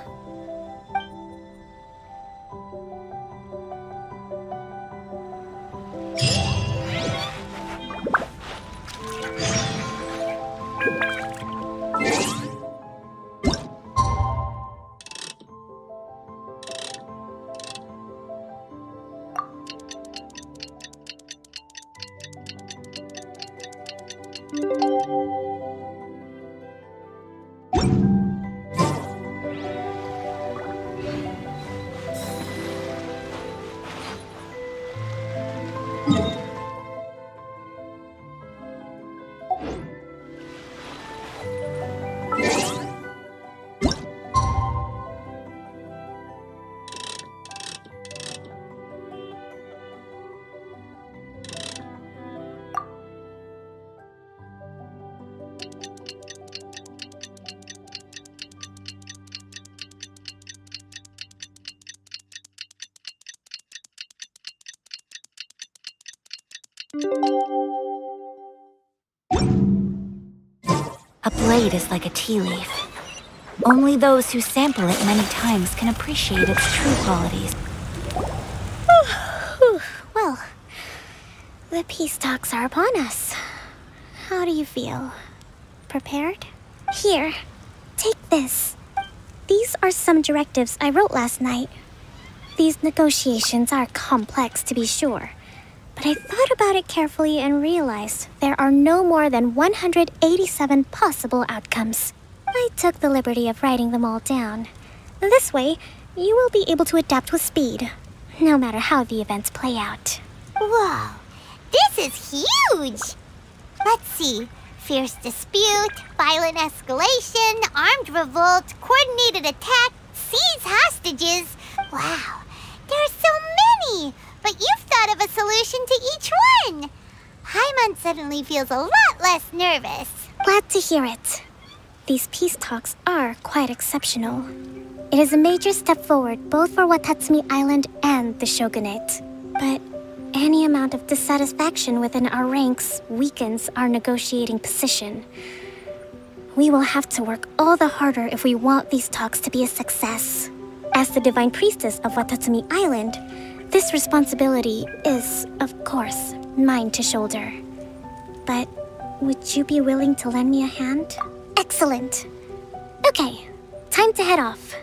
A blade is like a tea leaf. Only those who sample it many times can appreciate its true qualities. Well, the peace talks are upon us. How do you feel? Prepared? Here, take this. These are some directives I wrote last night. These negotiations are complex, to be sure. But I thought about it carefully and realized there are no more than 187 possible outcomes. I took the liberty of writing them all down. This way, you will be able to adapt with speed, no matter how the events play out. Whoa, this is huge! Let's see, fierce dispute, violent escalation, armed revolt, coordinated attack, seize hostages. Wow, there are so many! But you've thought of a solution to each one! Paimon suddenly feels a lot less nervous. Glad to hear it. These peace talks are quite exceptional. It is a major step forward both for Watatsumi Island and the Shogunate. But any amount of dissatisfaction within our ranks weakens our negotiating position. We will have to work all the harder if we want these talks to be a success. As the Divine Priestess of Watatsumi Island, this responsibility is, of course, mine to shoulder. But would you be willing to lend me a hand? Excellent. Okay, time to head off.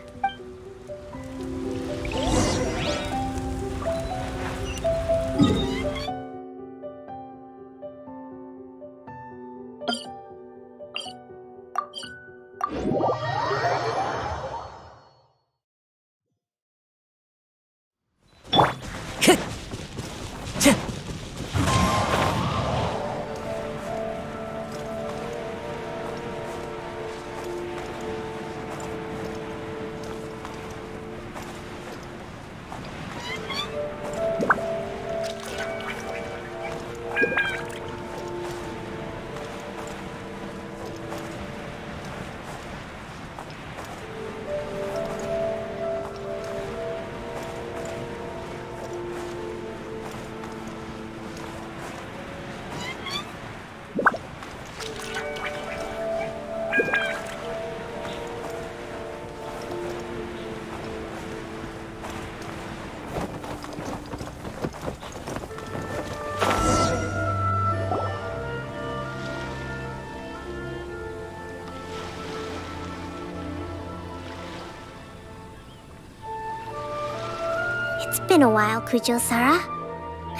It's been a while, Kujou Sara.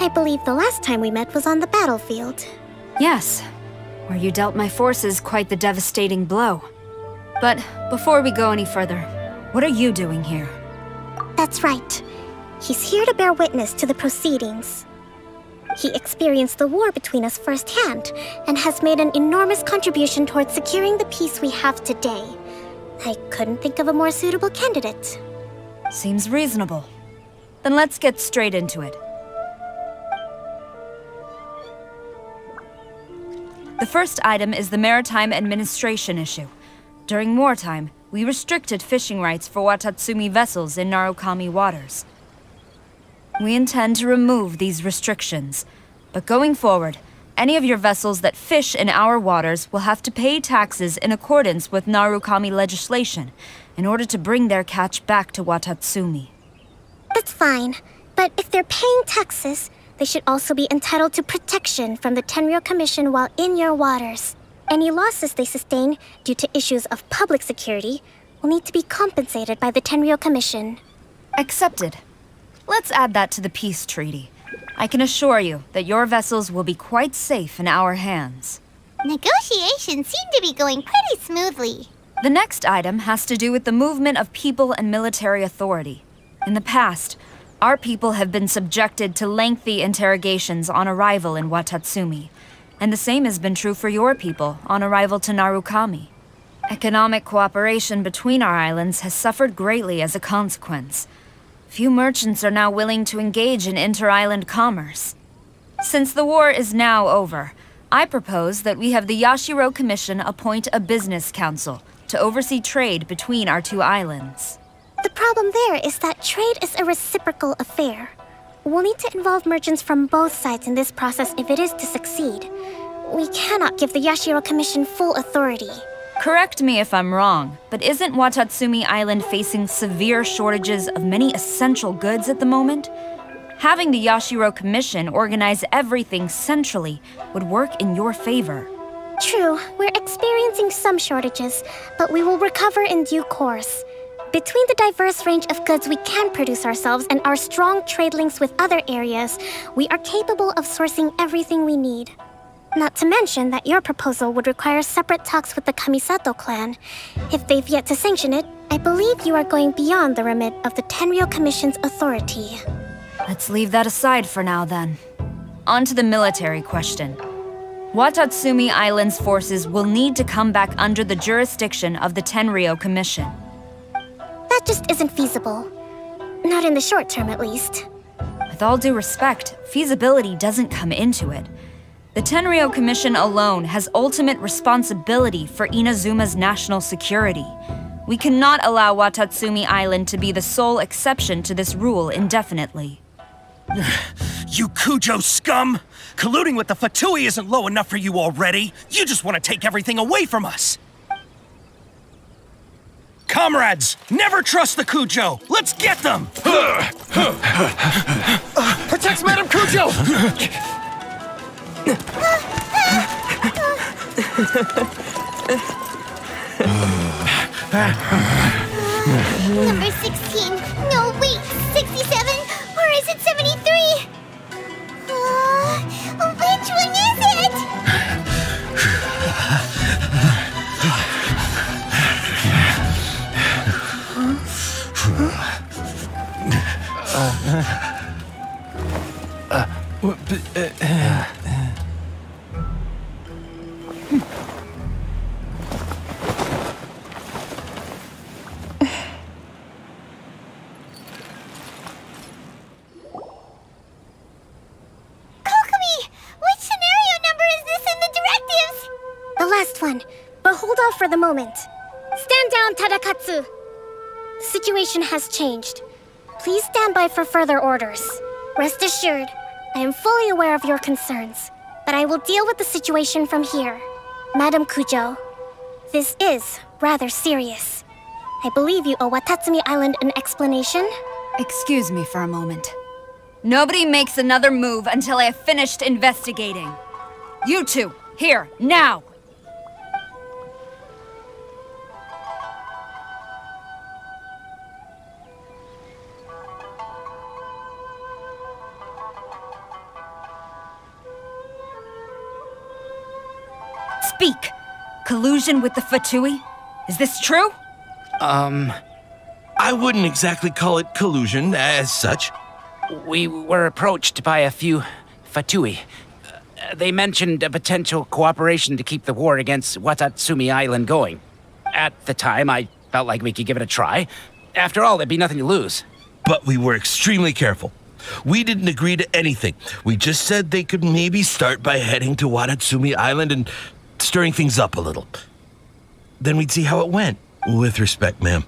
I believe the last time we met was on the battlefield. Yes, where you dealt my forces quite the devastating blow. But before we go any further, what are you doing here? That's right. He's here to bear witness to the proceedings. He experienced the war between us firsthand and has made an enormous contribution towards securing the peace we have today. I couldn't think of a more suitable candidate. Seems reasonable. Then let's get straight into it. The first item is the Maritime Administration issue. During wartime, we restricted fishing rights for Watatsumi vessels in Narukami waters. We intend to remove these restrictions, but going forward, any of your vessels that fish in our waters will have to pay taxes in accordance with Narukami legislation in order to bring their catch back to Watatsumi. That's fine, but if they're paying taxes, they should also be entitled to protection from the Tenryou Commission while in your waters. Any losses they sustain due to issues of public security will need to be compensated by the Tenryou Commission. Accepted. Let's add that to the peace treaty. I can assure you that your vessels will be quite safe in our hands. Negotiations seem to be going pretty smoothly. The next item has to do with the movement of people and military authority. In the past, our people have been subjected to lengthy interrogations on arrival in Watatsumi, and the same has been true for your people on arrival to Narukami. Economic cooperation between our islands has suffered greatly as a consequence. Few merchants are now willing to engage in inter-island commerce. Since the war is now over, I propose that we have the Yashiro Commission appoint a business council to oversee trade between our two islands. The problem there is that trade is a reciprocal affair. We'll need to involve merchants from both sides in this process if it is to succeed. We cannot give the Yashiro Commission full authority. Correct me if I'm wrong, but isn't Watatsumi Island facing severe shortages of many essential goods at the moment? Having the Yashiro Commission organize everything centrally would work in your favor. True, we're experiencing some shortages, but we will recover in due course. Between the diverse range of goods we can produce ourselves and our strong trade links with other areas, we are capable of sourcing everything we need. Not to mention that your proposal would require separate talks with the Kamisato clan. If they've yet to sanction it, I believe you are going beyond the remit of the Tenryou Commission's authority. Let's leave that aside for now, then. On to the military question. Watatsumi Island's forces will need to come back under the jurisdiction of the Tenryou Commission. That just isn't feasible. Not in the short term, at least. With all due respect, feasibility doesn't come into it. The Tenryou Commission alone has ultimate responsibility for Inazuma's national security. We cannot allow Watatsumi Island to be the sole exception to this rule indefinitely. You Kujou scum! Colluding with the Fatui isn't low enough for you already! You just want to take everything away from us! Comrades, never trust the Kujou! Let's get them! Protect Madam Kujou! Number 16! No, wait! 67! Or is it 73? Which one is it? Moment. Stand down, Tadakatsu! The situation has changed. Please stand by for further orders. Rest assured, I am fully aware of your concerns, but I will deal with the situation from here. Madam Kujou, this is rather serious. I believe you owe Watatsumi Island an explanation? Excuse me for a moment. Nobody makes another move until I have finished investigating. You two, here, now! Speak! Collusion with the Fatui? Is this true? I wouldn't exactly call it collusion as such. We were approached by a few Fatui. They mentioned a potential cooperation to keep the war against Watatsumi Island going. At the time, I felt like we could give it a try. After all, there'd be nothing to lose. But we were extremely careful. We didn't agree to anything. We just said they could maybe start by heading to Watatsumi Island and stirring things up a little. Then we'd see how it went. With respect, ma'am,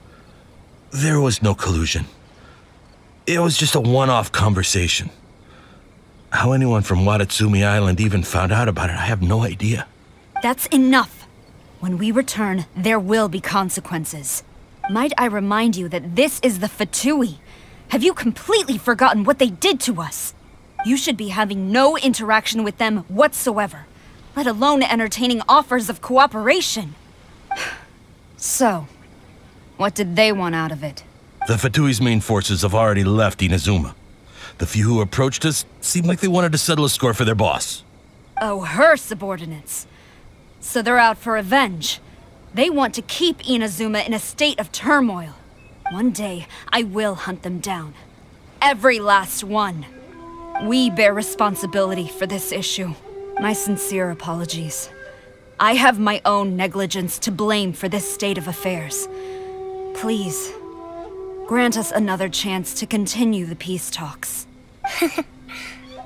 there was no collusion. It was just a one-off conversation. How anyone from Watatsumi Island even found out about it, I have no idea. That's enough. When we return, there will be consequences. Might I remind you that this is the Fatui? Have you completely forgotten what they did to us? You should be having no interaction with them whatsoever, let alone entertaining offers of cooperation. So, what did they want out of it? The Fatui's main forces have already left Inazuma. The few who approached us seemed like they wanted to settle a score for their boss. Oh, her subordinates. So they're out for revenge. They want to keep Inazuma in a state of turmoil. One day, I will hunt them down. Every last one. We bear responsibility for this issue. My sincere apologies. I have my own negligence to blame for this state of affairs. Please, grant us another chance to continue the peace talks.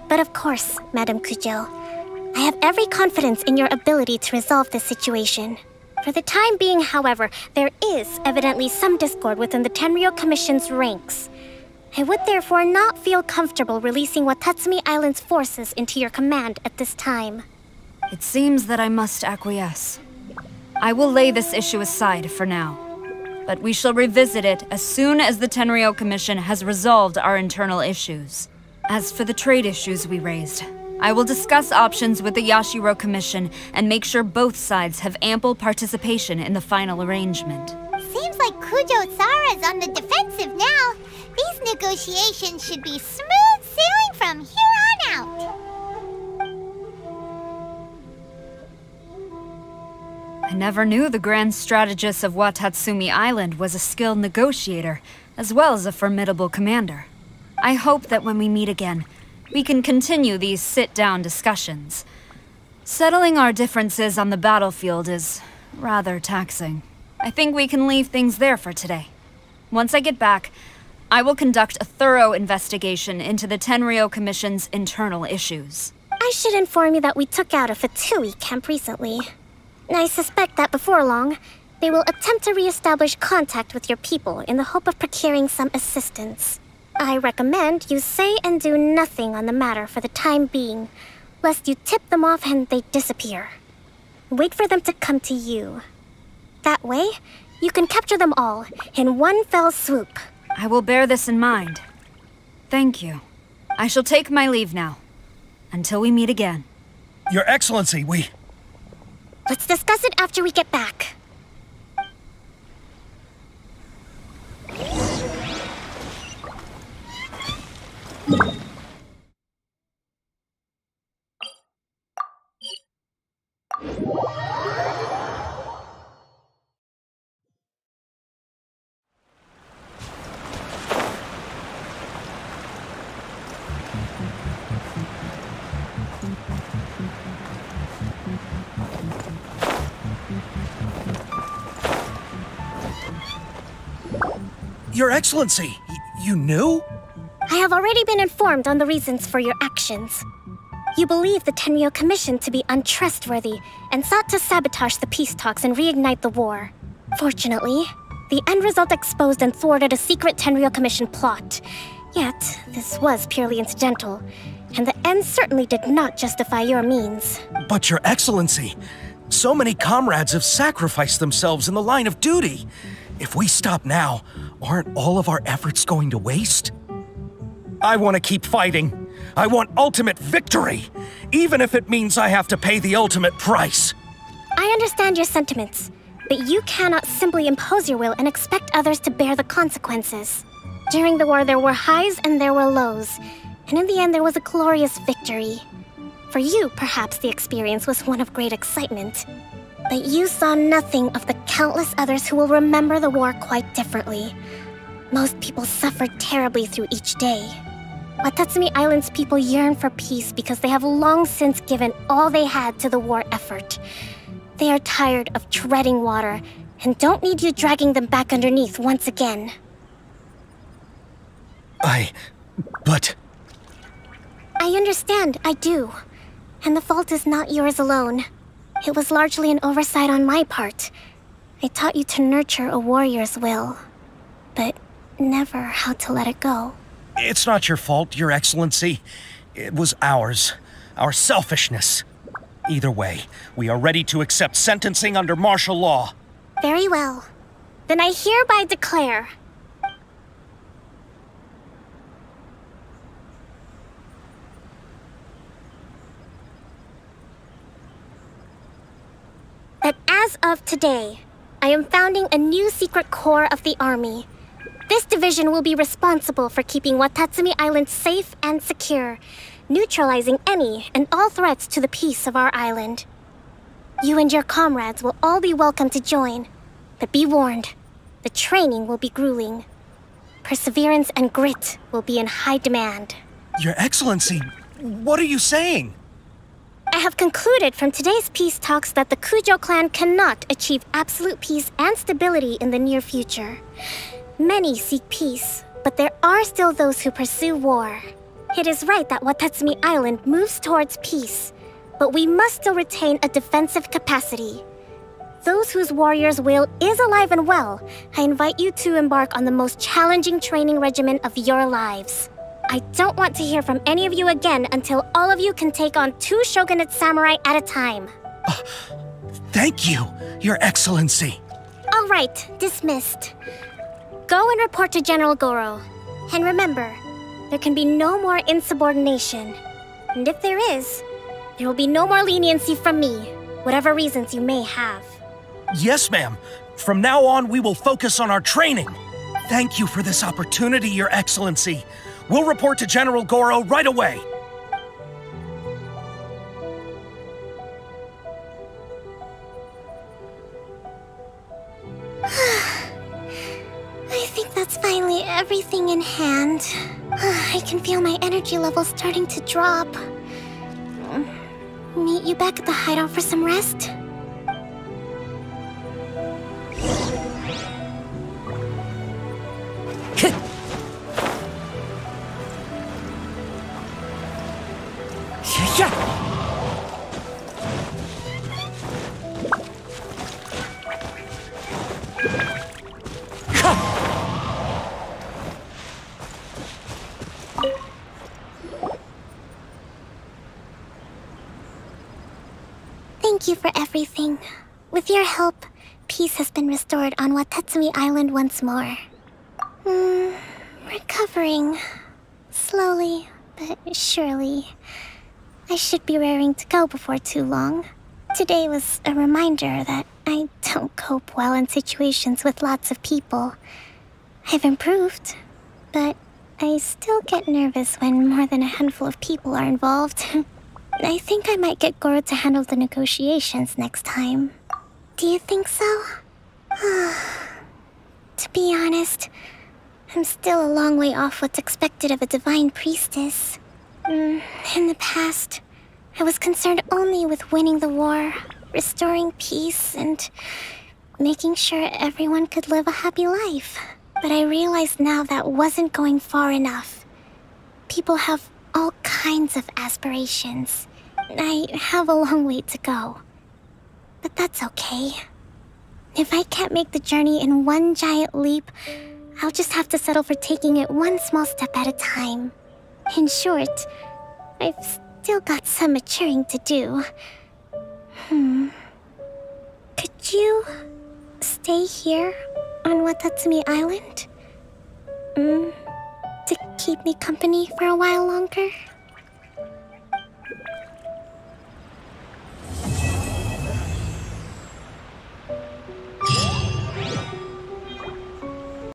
But of course, Madame Kujou. I have every confidence in your ability to resolve this situation. For the time being, however, there is evidently some discord within the Tenryou Commission's ranks. I would therefore not feel comfortable releasing Watatsumi Island's forces into your command at this time. It seems that I must acquiesce. I will lay this issue aside for now, but we shall revisit it as soon as the Tenryou Commission has resolved our internal issues. As for the trade issues we raised, I will discuss options with the Yashiro Commission and make sure both sides have ample participation in the final arrangement. Seems like Kujou Sara's on the defensive now. These negotiations should be smooth sailing from here on out. I never knew the Grand Strategist of Watatsumi Island was a skilled negotiator, as well as a formidable commander. I hope that when we meet again, we can continue these sit-down discussions. Settling our differences on the battlefield is rather taxing. I think we can leave things there for today. Once I get back, I will conduct a thorough investigation into the Tenryou Commission's internal issues. I should inform you that we took out a Fatui camp recently. I suspect that before long, they will attempt to re-establish contact with your people in the hope of procuring some assistance. I recommend you say and do nothing on the matter for the time being, lest you tip them off and they disappear. Wait for them to come to you. That way, you can capture them all in one fell swoop. I will bear this in mind. Thank you. I shall take my leave now. Until we meet again. Your Excellency, we... Let's discuss it after we get back. Your Excellency, you knew? I have already been informed on the reasons for your actions. You believe the Tenryou Commission to be untrustworthy and sought to sabotage the peace talks and reignite the war. Fortunately, the end result exposed and thwarted a secret Tenryou Commission plot. Yet, this was purely incidental, and the end certainly did not justify your means. But Your Excellency, so many comrades have sacrificed themselves in the line of duty. If we stop now, aren't all of our efforts going to waste? I want to keep fighting. I want ultimate victory, even if it means I have to pay the ultimate price. I understand your sentiments, but you cannot simply impose your will and expect others to bear the consequences. During the war, there were highs and there were lows, and in the end, there was a glorious victory. For you, perhaps the experience was one of great excitement, but you saw nothing of the countless others who will remember the war quite differently. Most people suffered terribly through each day. Watatsumi Island's people yearn for peace because they have long since given all they had to the war effort. They are tired of treading water and don't need you dragging them back underneath once again. I understand, I do. And the fault is not yours alone. It was largely an oversight on my part. I taught you to nurture a warrior's will, but never how to let it go. It's not your fault, Your Excellency. It was ours. Our selfishness. Either way, we are ready to accept sentencing under martial law. Very well. Then I hereby declare... that as of today, I am founding a new secret corps of the army. This division will be responsible for keeping Watatsumi Island safe and secure, neutralizing any and all threats to the peace of our island. You and your comrades will all be welcome to join, but be warned, the training will be grueling. Perseverance and grit will be in high demand. Your Excellency, what are you saying? I have concluded from today's peace talks that the Kujou clan cannot achieve absolute peace and stability in the near future. Many seek peace, but there are still those who pursue war. It is right that Watatsumi Island moves towards peace, but we must still retain a defensive capacity. Those whose warrior's will is alive and well, I invite you to embark on the most challenging training regimen of your lives. I don't want to hear from any of you again until all of you can take on 2 shogunate samurai at a time. Thank you, Your Excellency. All right, dismissed. Go and report to General Goro. And remember, there can be no more insubordination. And if there is, there will be no more leniency from me, whatever reasons you may have. Yes, ma'am. From now on, we will focus on our training. Thank you for this opportunity, Your Excellency. We'll report to General Goro right away! I think that's finally everything in hand. I can feel my energy levels starting to drop. Meet you back at the hideout for some rest? Thank you for everything. With your help, peace has been restored on Watatsumi Island once more. Recovering. Slowly, but surely. I should be raring to go before too long. Today was a reminder that I don't cope well in situations with lots of people. I've improved, but I still get nervous when more than a handful of people are involved. I think I might get Goro to handle the negotiations next time. Do you think so? To be honest, I'm still a long way off what's expected of a Divine Priestess. In the past, I was concerned only with winning the war, restoring peace, and making sure everyone could live a happy life. But I realized now that wasn't going far enough. People have all kinds of aspirations. I have a long way to go. But that's okay. If I can't make the journey in one giant leap, I'll just have to settle for taking it one small step at a time. In short, I've still got some maturing to do. Could you stay here on Watatsumi Island? To keep me company for a while longer?